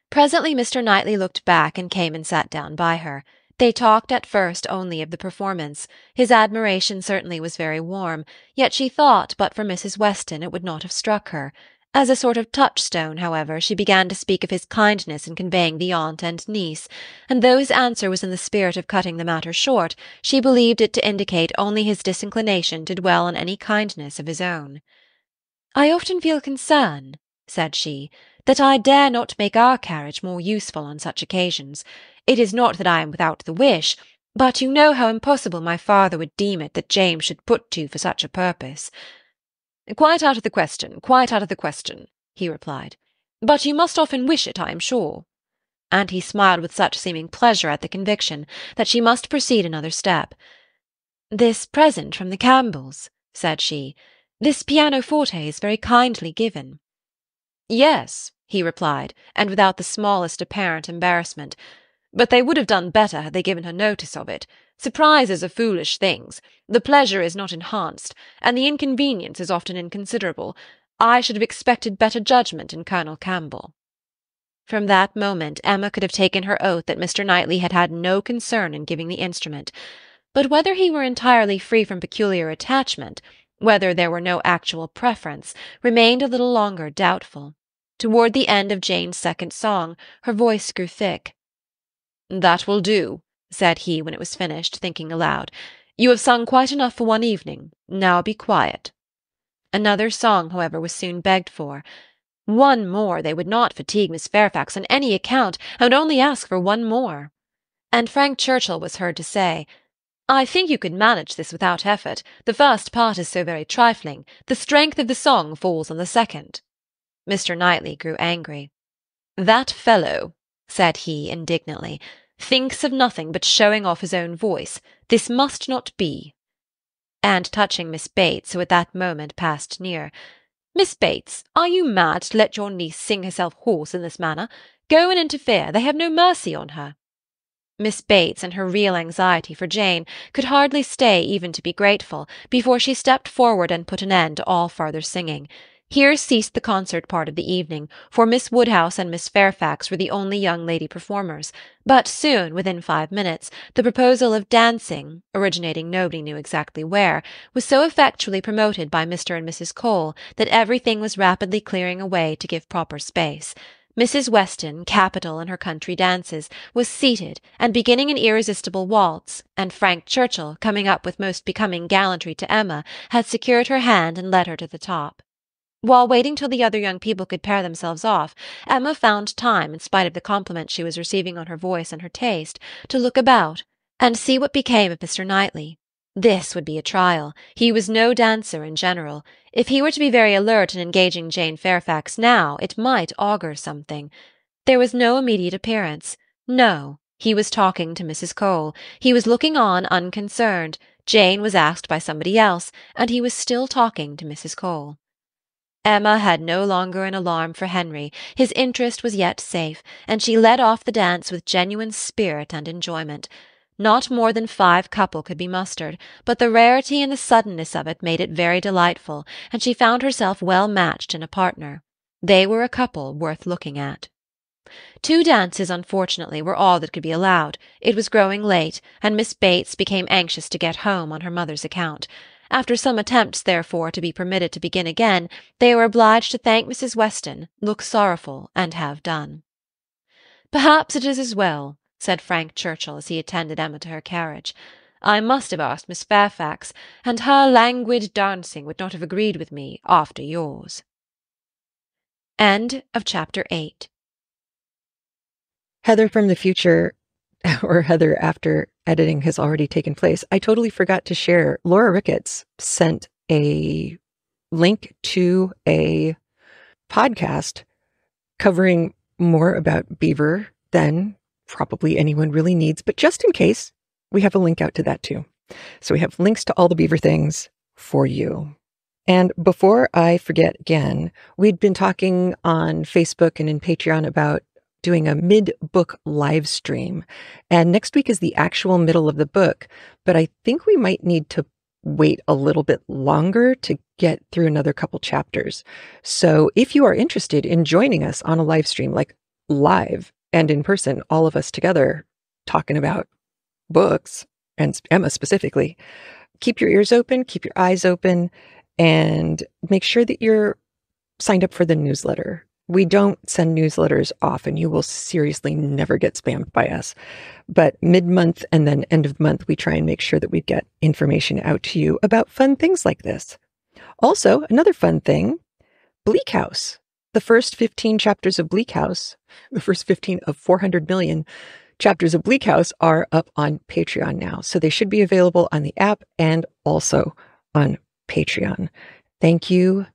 Presently Mister Knightley looked back and came and sat down by her. They talked at first only of the performance. His admiration certainly was very warm, yet she thought but for Missus Weston it would not have struck her. As a sort of touchstone, however, she began to speak of his kindness in conveying the aunt and niece, and though his answer was in the spirit of cutting the matter short, she believed it to indicate only his disinclination to dwell on any kindness of his own. "I often feel concern," said she, "that I dare not make our carriage more useful on such occasions. It is not that I am without the wish, but you know how impossible my father would deem it that James should put to for such a purpose." "Quite out of the question, quite out of the question," he replied. "But you must often wish it, I am sure." And he smiled with such seeming pleasure at the conviction that she must proceed another step. "This present from the Campbells," said she, "this pianoforte is very kindly given." "Yes," he replied, and without the smallest apparent embarrassment. "But they would have done better had they given her notice of it. Surprises are foolish things. The pleasure is not enhanced, and the inconvenience is often inconsiderable. I should have expected better judgment in Colonel Campbell." From that moment Emma could have taken her oath that Mister Knightley had had no concern in giving the instrument. But whether he were entirely free from peculiar attachment, whether there were no actual preference, remained a little longer doubtful. Toward the end of Jane's second song, her voice grew thick. "That will do," said he when it was finished, thinking aloud. "You have sung quite enough for one evening. Now be quiet." Another song, however, was soon begged for. One more they would not fatigue Miss Fairfax on any account, and only ask for one more. And Frank Churchill was heard to say, "I think you could manage this without effort. The first part is so very trifling. The strength of the song falls on the second." Mister Knightley grew angry. "That fellow," said he indignantly, "thinks of nothing but showing off his own voice. This must not be." And touching Miss Bates, who at that moment passed near, "Miss Bates, are you mad to let your niece sing herself hoarse in this manner? Go and interfere. They have no mercy on her." Miss Bates, in her real anxiety for Jane, could hardly stay even to be grateful, before she stepped forward and put an end to all farther singing. Here ceased the concert part of the evening, for Miss Woodhouse and Miss Fairfax were the only young lady performers, but soon, within five minutes, the proposal of dancing, originating nobody knew exactly where, was so effectually promoted by Mister and Missus Cole that everything was rapidly clearing away to give proper space. Missus Weston, capital in her country dances, was seated, and beginning an irresistible waltz, and Frank Churchill, coming up with most becoming gallantry to Emma, had secured her hand and led her to the top. While waiting till the other young people could pair themselves off, Emma found time, in spite of the compliments she was receiving on her voice and her taste, to look about, and see what became of Mister Knightley. This would be a trial. He was no dancer in general. If he were to be very alert in engaging Jane Fairfax now, it might augur something. There was no immediate appearance. No, he was talking to Missus Cole. He was looking on unconcerned. Jane was asked by somebody else, and he was still talking to Missus Cole. Emma had no longer an alarm for Henry. His interest was yet safe, and she led off the dance with genuine spirit and enjoyment. Not more than five couple could be mustered, but the rarity and the suddenness of it made it very delightful, and she found herself well matched in a partner. They were a couple worth looking at. Two dances, unfortunately, were all that could be allowed. It was growing late, and Miss Bates became anxious to get home on her mother's account. After some attempts, therefore, to be permitted to begin again, they were obliged to thank Missus Weston, look sorrowful, and have done. "Perhaps it is as well," said Frank Churchill, as he attended Emma to her carriage. "I must have asked Miss Fairfax, and her languid dancing would not have agreed with me after yours." End of chapter eight. Heather from the future, or Heather after editing has already taken place. I totally forgot to share. Laura Ricketts sent a link to a podcast covering more about beaver than probably anyone really needs, but just in case, we have a link out to that too. So we have links to all the beaver things for you. And before I forget again, we'd been talking on Facebook and in Patreon about doing a mid-book live stream. And next week is the actual middle of the book, but I think we might need to wait a little bit longer to get through another couple chapters. So if you are interested in joining us on a live stream, like live and in person, all of us together talking about books, and Emma specifically, keep your ears open, keep your eyes open, and make sure that you're signed up for the newsletter. We don't send newsletters often. You will seriously never get spammed by us. But mid-month and then end of the month, we try and make sure that we get information out to you about fun things like this. Also, another fun thing, Bleak House. The first fifteen chapters of Bleak House, the first fifteen of four hundred million chapters of Bleak House are up on Patreon now. So they should be available on the app and also on Patreon. Thank you,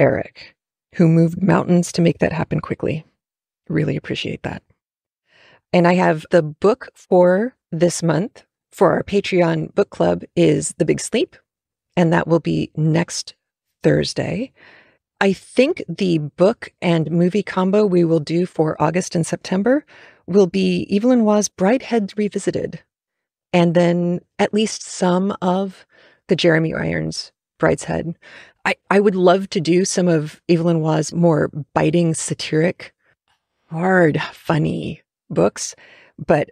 Eric, who moved mountains to make that happen quickly. Really appreciate that. And I have the book for this month for our Patreon book club is The Big Sleep, and that will be next Thursday. I think the book and movie combo we will do for August and September will be Evelyn Waugh's Brideheads Revisited, and then at least some of the Jeremy Irons Brideshead. I, I would love to do some of Evelyn Waugh's more biting, satiric, hard, funny books, but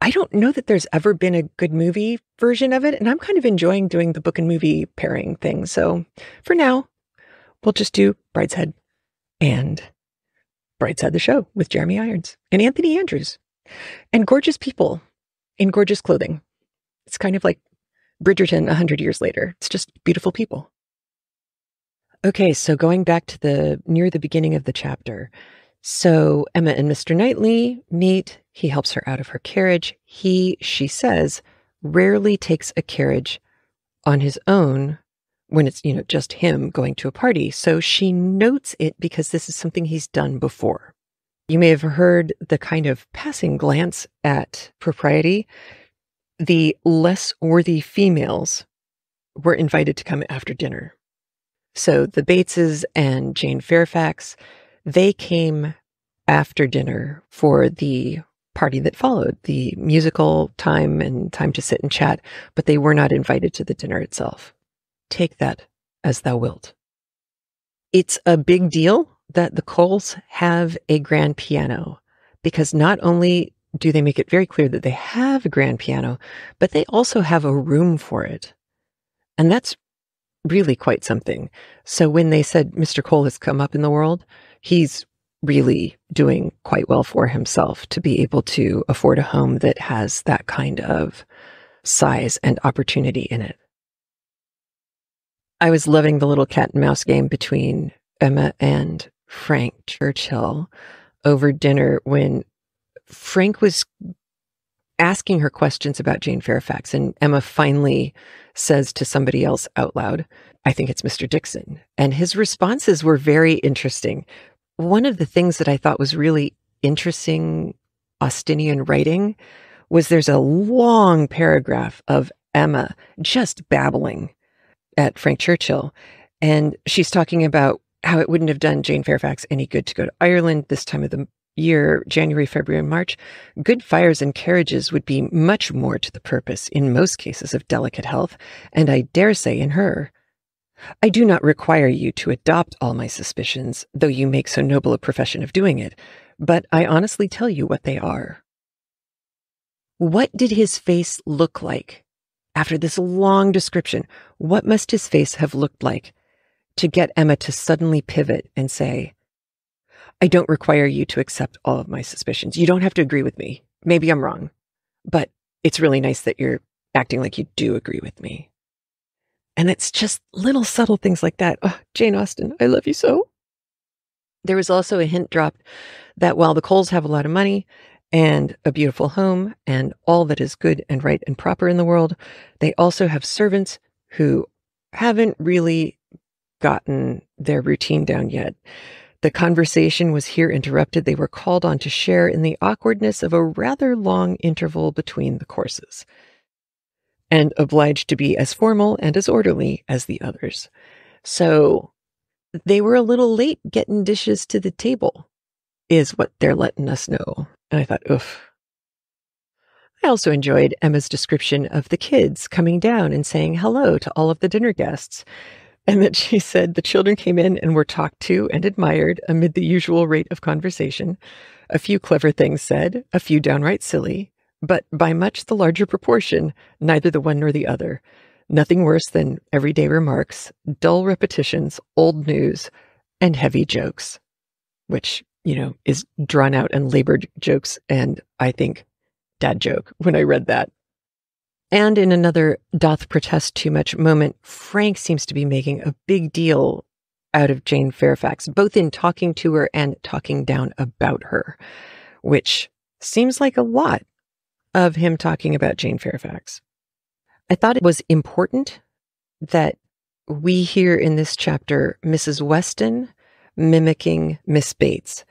I don't know that there's ever been a good movie version of it, and I'm kind of enjoying doing the book and movie pairing thing. So for now, we'll just do Brideshead and Brideshead the Show with Jeremy Irons and Anthony Andrews and gorgeous people in gorgeous clothing. It's kind of like Bridgerton one hundred years later. It's just beautiful people. Okay, so going back to the near the beginning of the chapter. So Emma and Mister Knightley meet. He helps her out of her carriage. He, she says, rarely takes a carriage on his own when it's, you know, just him going to a party. So she notes it because this is something he's done before. You may have heard the kind of passing glance at propriety. The less worthy females were invited to come after dinner. So the Bateses and Jane Fairfax, they came after dinner for the party that followed, the musical time and time to sit and chat, but they were not invited to the dinner itself. Take that as thou wilt. It's a big deal that the Coles have a grand piano, because not only do they make it very clear that they have a grand piano, but they also have a room for it. And that's really quite something. So when they said Mister Cole has come up in the world, he's really doing quite well for himself to be able to afford a home that has that kind of size and opportunity in it. I was loving the little cat and mouse game between Emma and Frank Churchill over dinner when Frank was asking her questions about Jane Fairfax, and Emma finally says to somebody else out loud, I think it's Mister Dixon. And his responses were very interesting. One of the things that I thought was really interesting Austenian writing was there's a long paragraph of Emma just babbling at Frank Churchill. And she's talking about how it wouldn't have done Jane Fairfax any good to go to Ireland this time of the year, January, February, and March, good fires and carriages would be much more to the purpose in most cases of delicate health, and I dare say in her. I do not require you to adopt all my suspicions, though you make so noble a profession of doing it, but I honestly tell you what they are. What did his face look like? After this long description, what must his face have looked like to get Emma to suddenly pivot and say, I don't require you to accept all of my suspicions. You don't have to agree with me. Maybe I'm wrong, but it's really nice that you're acting like you do agree with me. And it's just little subtle things like that. Oh, Jane Austen, I love you so. There was also a hint dropped that while the Coles have a lot of money and a beautiful home and all that is good and right and proper in the world, they also have servants who haven't really gotten their routine down yet. The conversation was here interrupted. They were called on to share in the awkwardness of a rather long interval between the courses. and obliged to be as formal and as orderly as the others. So they were a little late getting dishes to the table, is what they're letting us know. And I thought, oof. I also enjoyed Emma's description of the kids coming down and saying hello to all of the dinner guests, and that she said the children came in and were talked to and admired amid the usual rate of conversation, a few clever things said, a few downright silly, but by much the larger proportion, neither the one nor the other. Nothing worse than everyday remarks, dull repetitions, old news, and heavy jokes, which, you know, is drawn out and labored jokes, and I think dad joke when I read that. And in another doth protest too much moment, Frank seems to be making a big deal out of Jane Fairfax, both in talking to her and talking down about her, which seems like a lot of him talking about Jane Fairfax. I thought it was important that we hear in this chapter Missus Weston mimicking Miss Bates.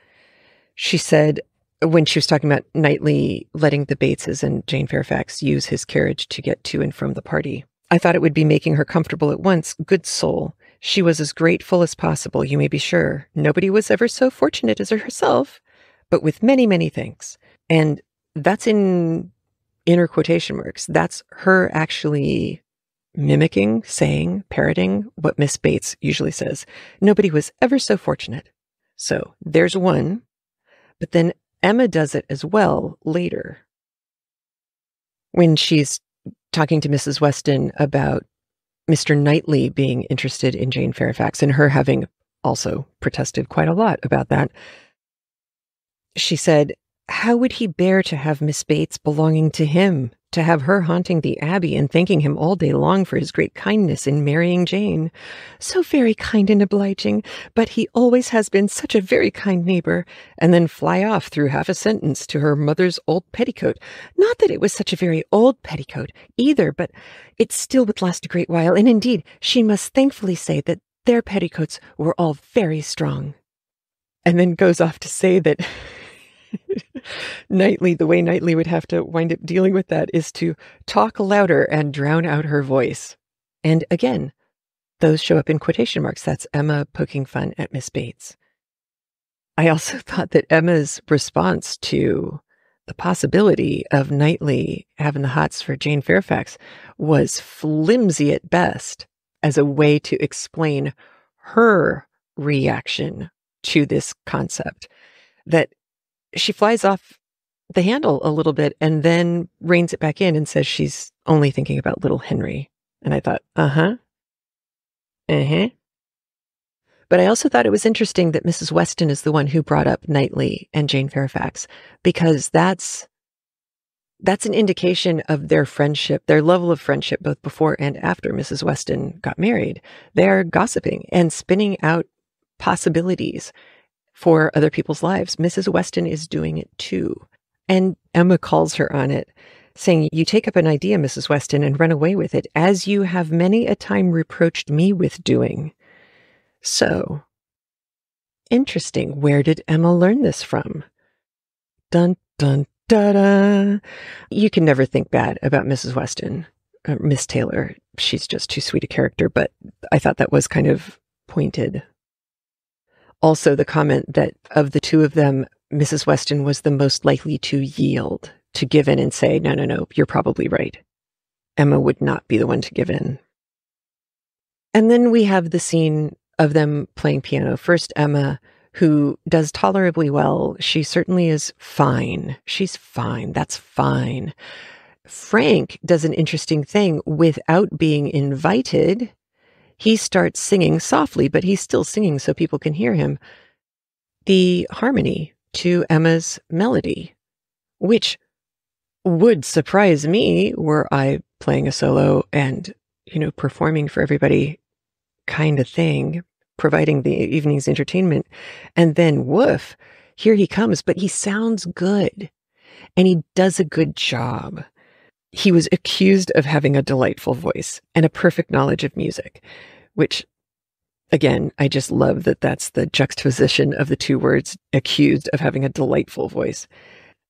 She said, when she was talking about Knightley letting the Bateses and Jane Fairfax use his carriage to get to and from the party, I thought it would be making her comfortable at once. Good soul. She was as grateful as possible, you may be sure. Nobody was ever so fortunate as herself, but with many, many thanks. And that's in inner quotation marks. That's her actually mimicking, saying, parroting what Miss Bates usually says. Nobody was ever so fortunate. So there's one. But then Emma does it as well later, when she's talking to Missus Weston about Mister Knightley being interested in Jane Fairfax and her having also protested quite a lot about that. She said, how would he bear to have Miss Bates belonging to him, to have her haunting the Abbey and thanking him all day long for his great kindness in marrying Jane? So very kind and obliging, but he always has been such a very kind neighbor, and then fly off through half a sentence to her mother's old petticoat. Not that it was such a very old petticoat either, but it still would last a great while, and indeed she must thankfully say that their petticoats were all very strong. And then goes off to say that Knightley, the way Knightley would have to wind up dealing with that is to talk louder and drown out her voice. And again, those show up in quotation marks. That's Emma poking fun at Miss Bates. I also thought that Emma's response to the possibility of Knightley having the hots for Jane Fairfax was flimsy at best as a way to explain her reaction to this concept. That she flies off the handle a little bit and then reins it back in and says she's only thinking about little Henry. And I thought, uh-huh, uh-huh. But I also thought it was interesting that Missus Weston is the one who brought up Knightley and Jane Fairfax, because that's that's an indication of their friendship, their level of friendship, both before and after Missus Weston got married. They're gossiping and spinning out possibilities for other people's lives. Missus Weston is doing it too. And Emma calls her on it, saying, you take up an idea, Missus Weston, and run away with it, as you have many a time reproached me with doing. So, interesting. Where did Emma learn this from? Dun, dun, da-da. You can never think bad about Missus Weston. Uh, Miss Taylor, she's just too sweet a character, but I thought that was kind of pointed. Also, the comment that of the two of them, Missus Weston was the most likely to yield, to give in and say, no, no, no, you're probably right. Emma would not be the one to give in. And then we have the scene of them playing piano. First, Emma, who does tolerably well. She certainly is fine. She's fine. That's fine. Frank does an interesting thing without being invited. He starts singing softly, but he's still singing so people can hear him, the harmony to Emma's melody, which would surprise me were I playing a solo and, you know, performing for everybody kind of thing, providing the evening's entertainment. And then, woof, here he comes, but he sounds good and he does a good job. He was accused of having a delightful voice and a perfect knowledge of music, which, again, I just love that that's the juxtaposition of the two words, accused of having a delightful voice.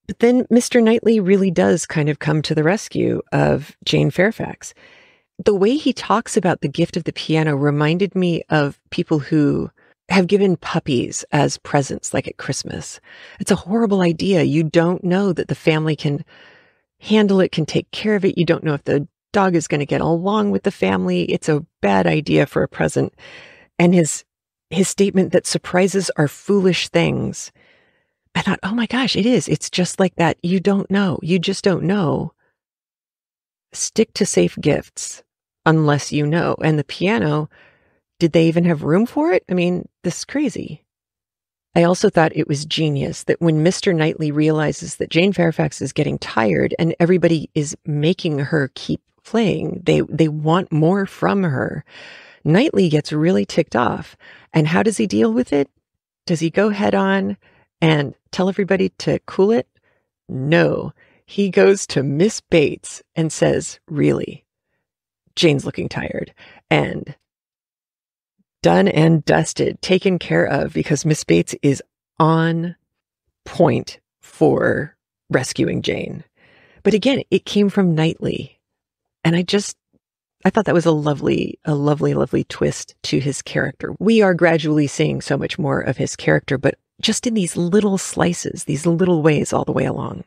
But then Mister Knightley really does kind of come to the rescue of Jane Fairfax. The way he talks about the gift of the piano reminded me of people who have given puppies as presents, like at Christmas. It's a horrible idea. You don't know that the family can handle it, can take care of it. You don't know if the dog is going to get along with the family. It's a bad idea for a present. And his his statement that surprises are foolish things. I thought, oh my gosh, it is. It's just like that. You don't know. You just don't know. Stick to safe gifts unless you know. And the piano, did they even have room for it? I mean, this is crazy. I also thought it was genius that when Mister Knightley realizes that Jane Fairfax is getting tired and everybody is making her keep playing, they, they want more from her, Knightley gets really ticked off. And how does he deal with it? Does he go head on and tell everybody to cool it? No. He goes to Miss Bates and says, really, Jane's looking tired. And done and dusted, taken care of, because Miss Bates is on point for rescuing Jane. But again, it came from Knightley. And I just, I thought that was a lovely, a lovely, lovely twist to his character. We are gradually seeing so much more of his character, but just in these little slices, these little ways all the way along.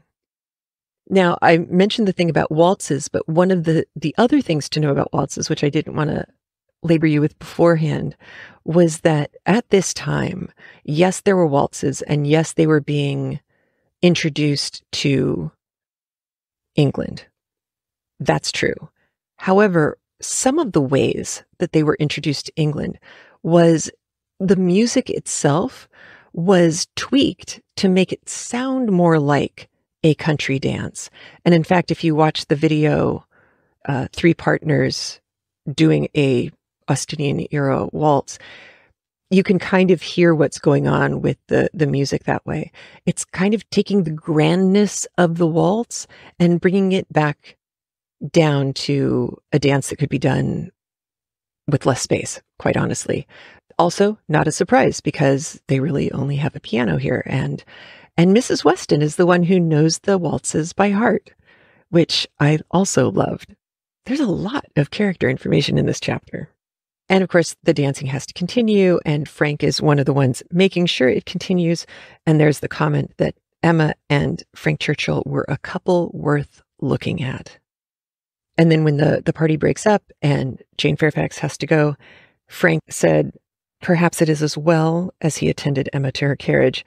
Now, I mentioned the thing about waltzes, but one of the, the other things to know about waltzes, which I didn't want to labor you with beforehand, was that at this time, yes, there were waltzes, and yes, they were being introduced to England. That's true. However, some of the ways that they were introduced to England was the music itself was tweaked to make it sound more like a country dance. And in fact, if you watch the video, uh, Three Partners doing a Austenian era waltz, you can kind of hear what's going on with the, the music that way. It's kind of taking the grandness of the waltz and bringing it back down to a dance that could be done with less space, quite honestly. Also, not a surprise because they really only have a piano here. And, and Missus Weston is the one who knows the waltzes by heart, which I also loved. There's a lot of character information in this chapter. And of course, the dancing has to continue, and Frank is one of the ones making sure it continues. And there's the comment that Emma and Frank Churchill were a couple worth looking at. And then when the, the party breaks up and Jane Fairfax has to go, Frank said, perhaps it is as well, as he attended Emma to her carriage.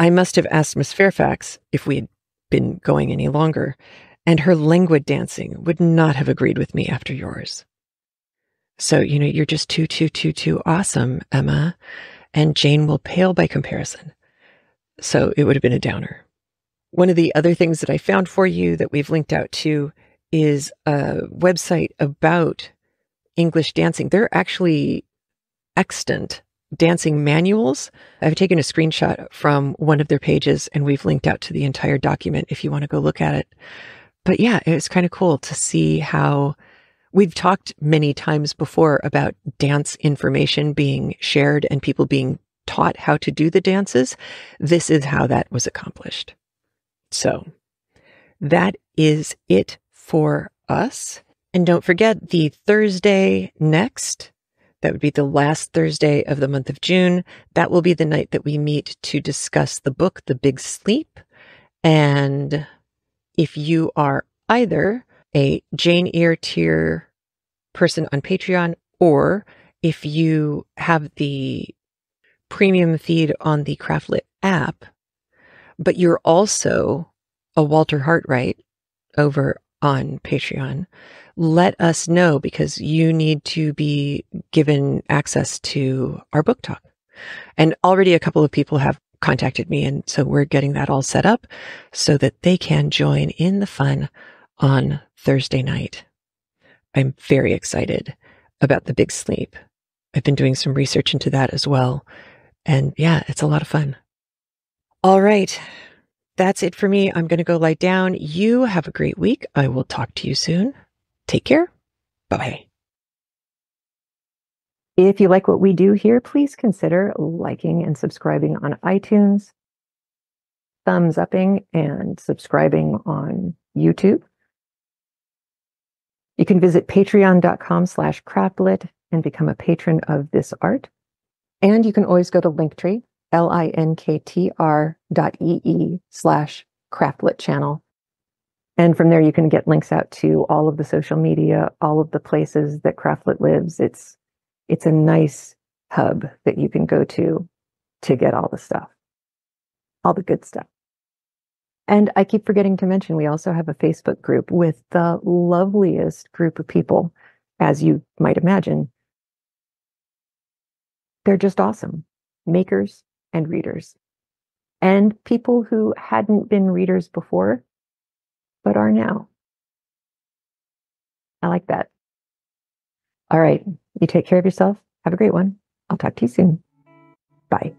I must have asked Miss Fairfax if we had been going any longer, and her languid dancing would not have agreed with me after yours. So, you know, you're just too, too, too, too awesome, Emma, and Jane will pale by comparison. So it would have been a downer. One of the other things that I found for you that we've linked out to is a website about English dancing. There are actually extant dancing manuals. I've taken a screenshot from one of their pages, and we've linked out to the entire document if you want to go look at it. But yeah, it was kind of cool to see how... We've talked many times before about dance information being shared and people being taught how to do the dances. This is how that was accomplished. So that is it for us. And don't forget the Thursday next, that would be the last Thursday of the month of June. That will be the night that we meet to discuss the book, The Big Sleep. And if you are either a Jane Eyre tier person on Patreon, or if you have the premium feed on the CraftLit app, but you're also a Walter Hartwright over on Patreon, let us know, because you need to be given access to our book talk. And already a couple of people have contacted me, and so we're getting that all set up so that they can join in the fun on Thursday night. I'm very excited about The Big Sleep. I've been doing some research into that as well. And yeah, it's a lot of fun. All right. That's it for me. I'm going to go lie down. You have a great week. I will talk to you soon. Take care. Bye-bye. If you like what we do here, please consider liking and subscribing on iTunes. thumbs upping and subscribing on YouTube. You can visit patreon.com slash craftlit and become a patron of this art. And you can always go to Linktree, L-I-N-K-T-R dot E-E slash craftlit channel. And from there, you can get links out to all of the social media, all of the places that Craftlit lives. It's it's a nice hub that you can go to to get all the stuff, all the good stuff. And I keep forgetting to mention, we also have a Facebook group with the loveliest group of people, as you might imagine. They're just awesome. Makers and readers. And people who hadn't been readers before, but are now. I like that. All right. You take care of yourself. Have a great one. I'll talk to you soon. Bye.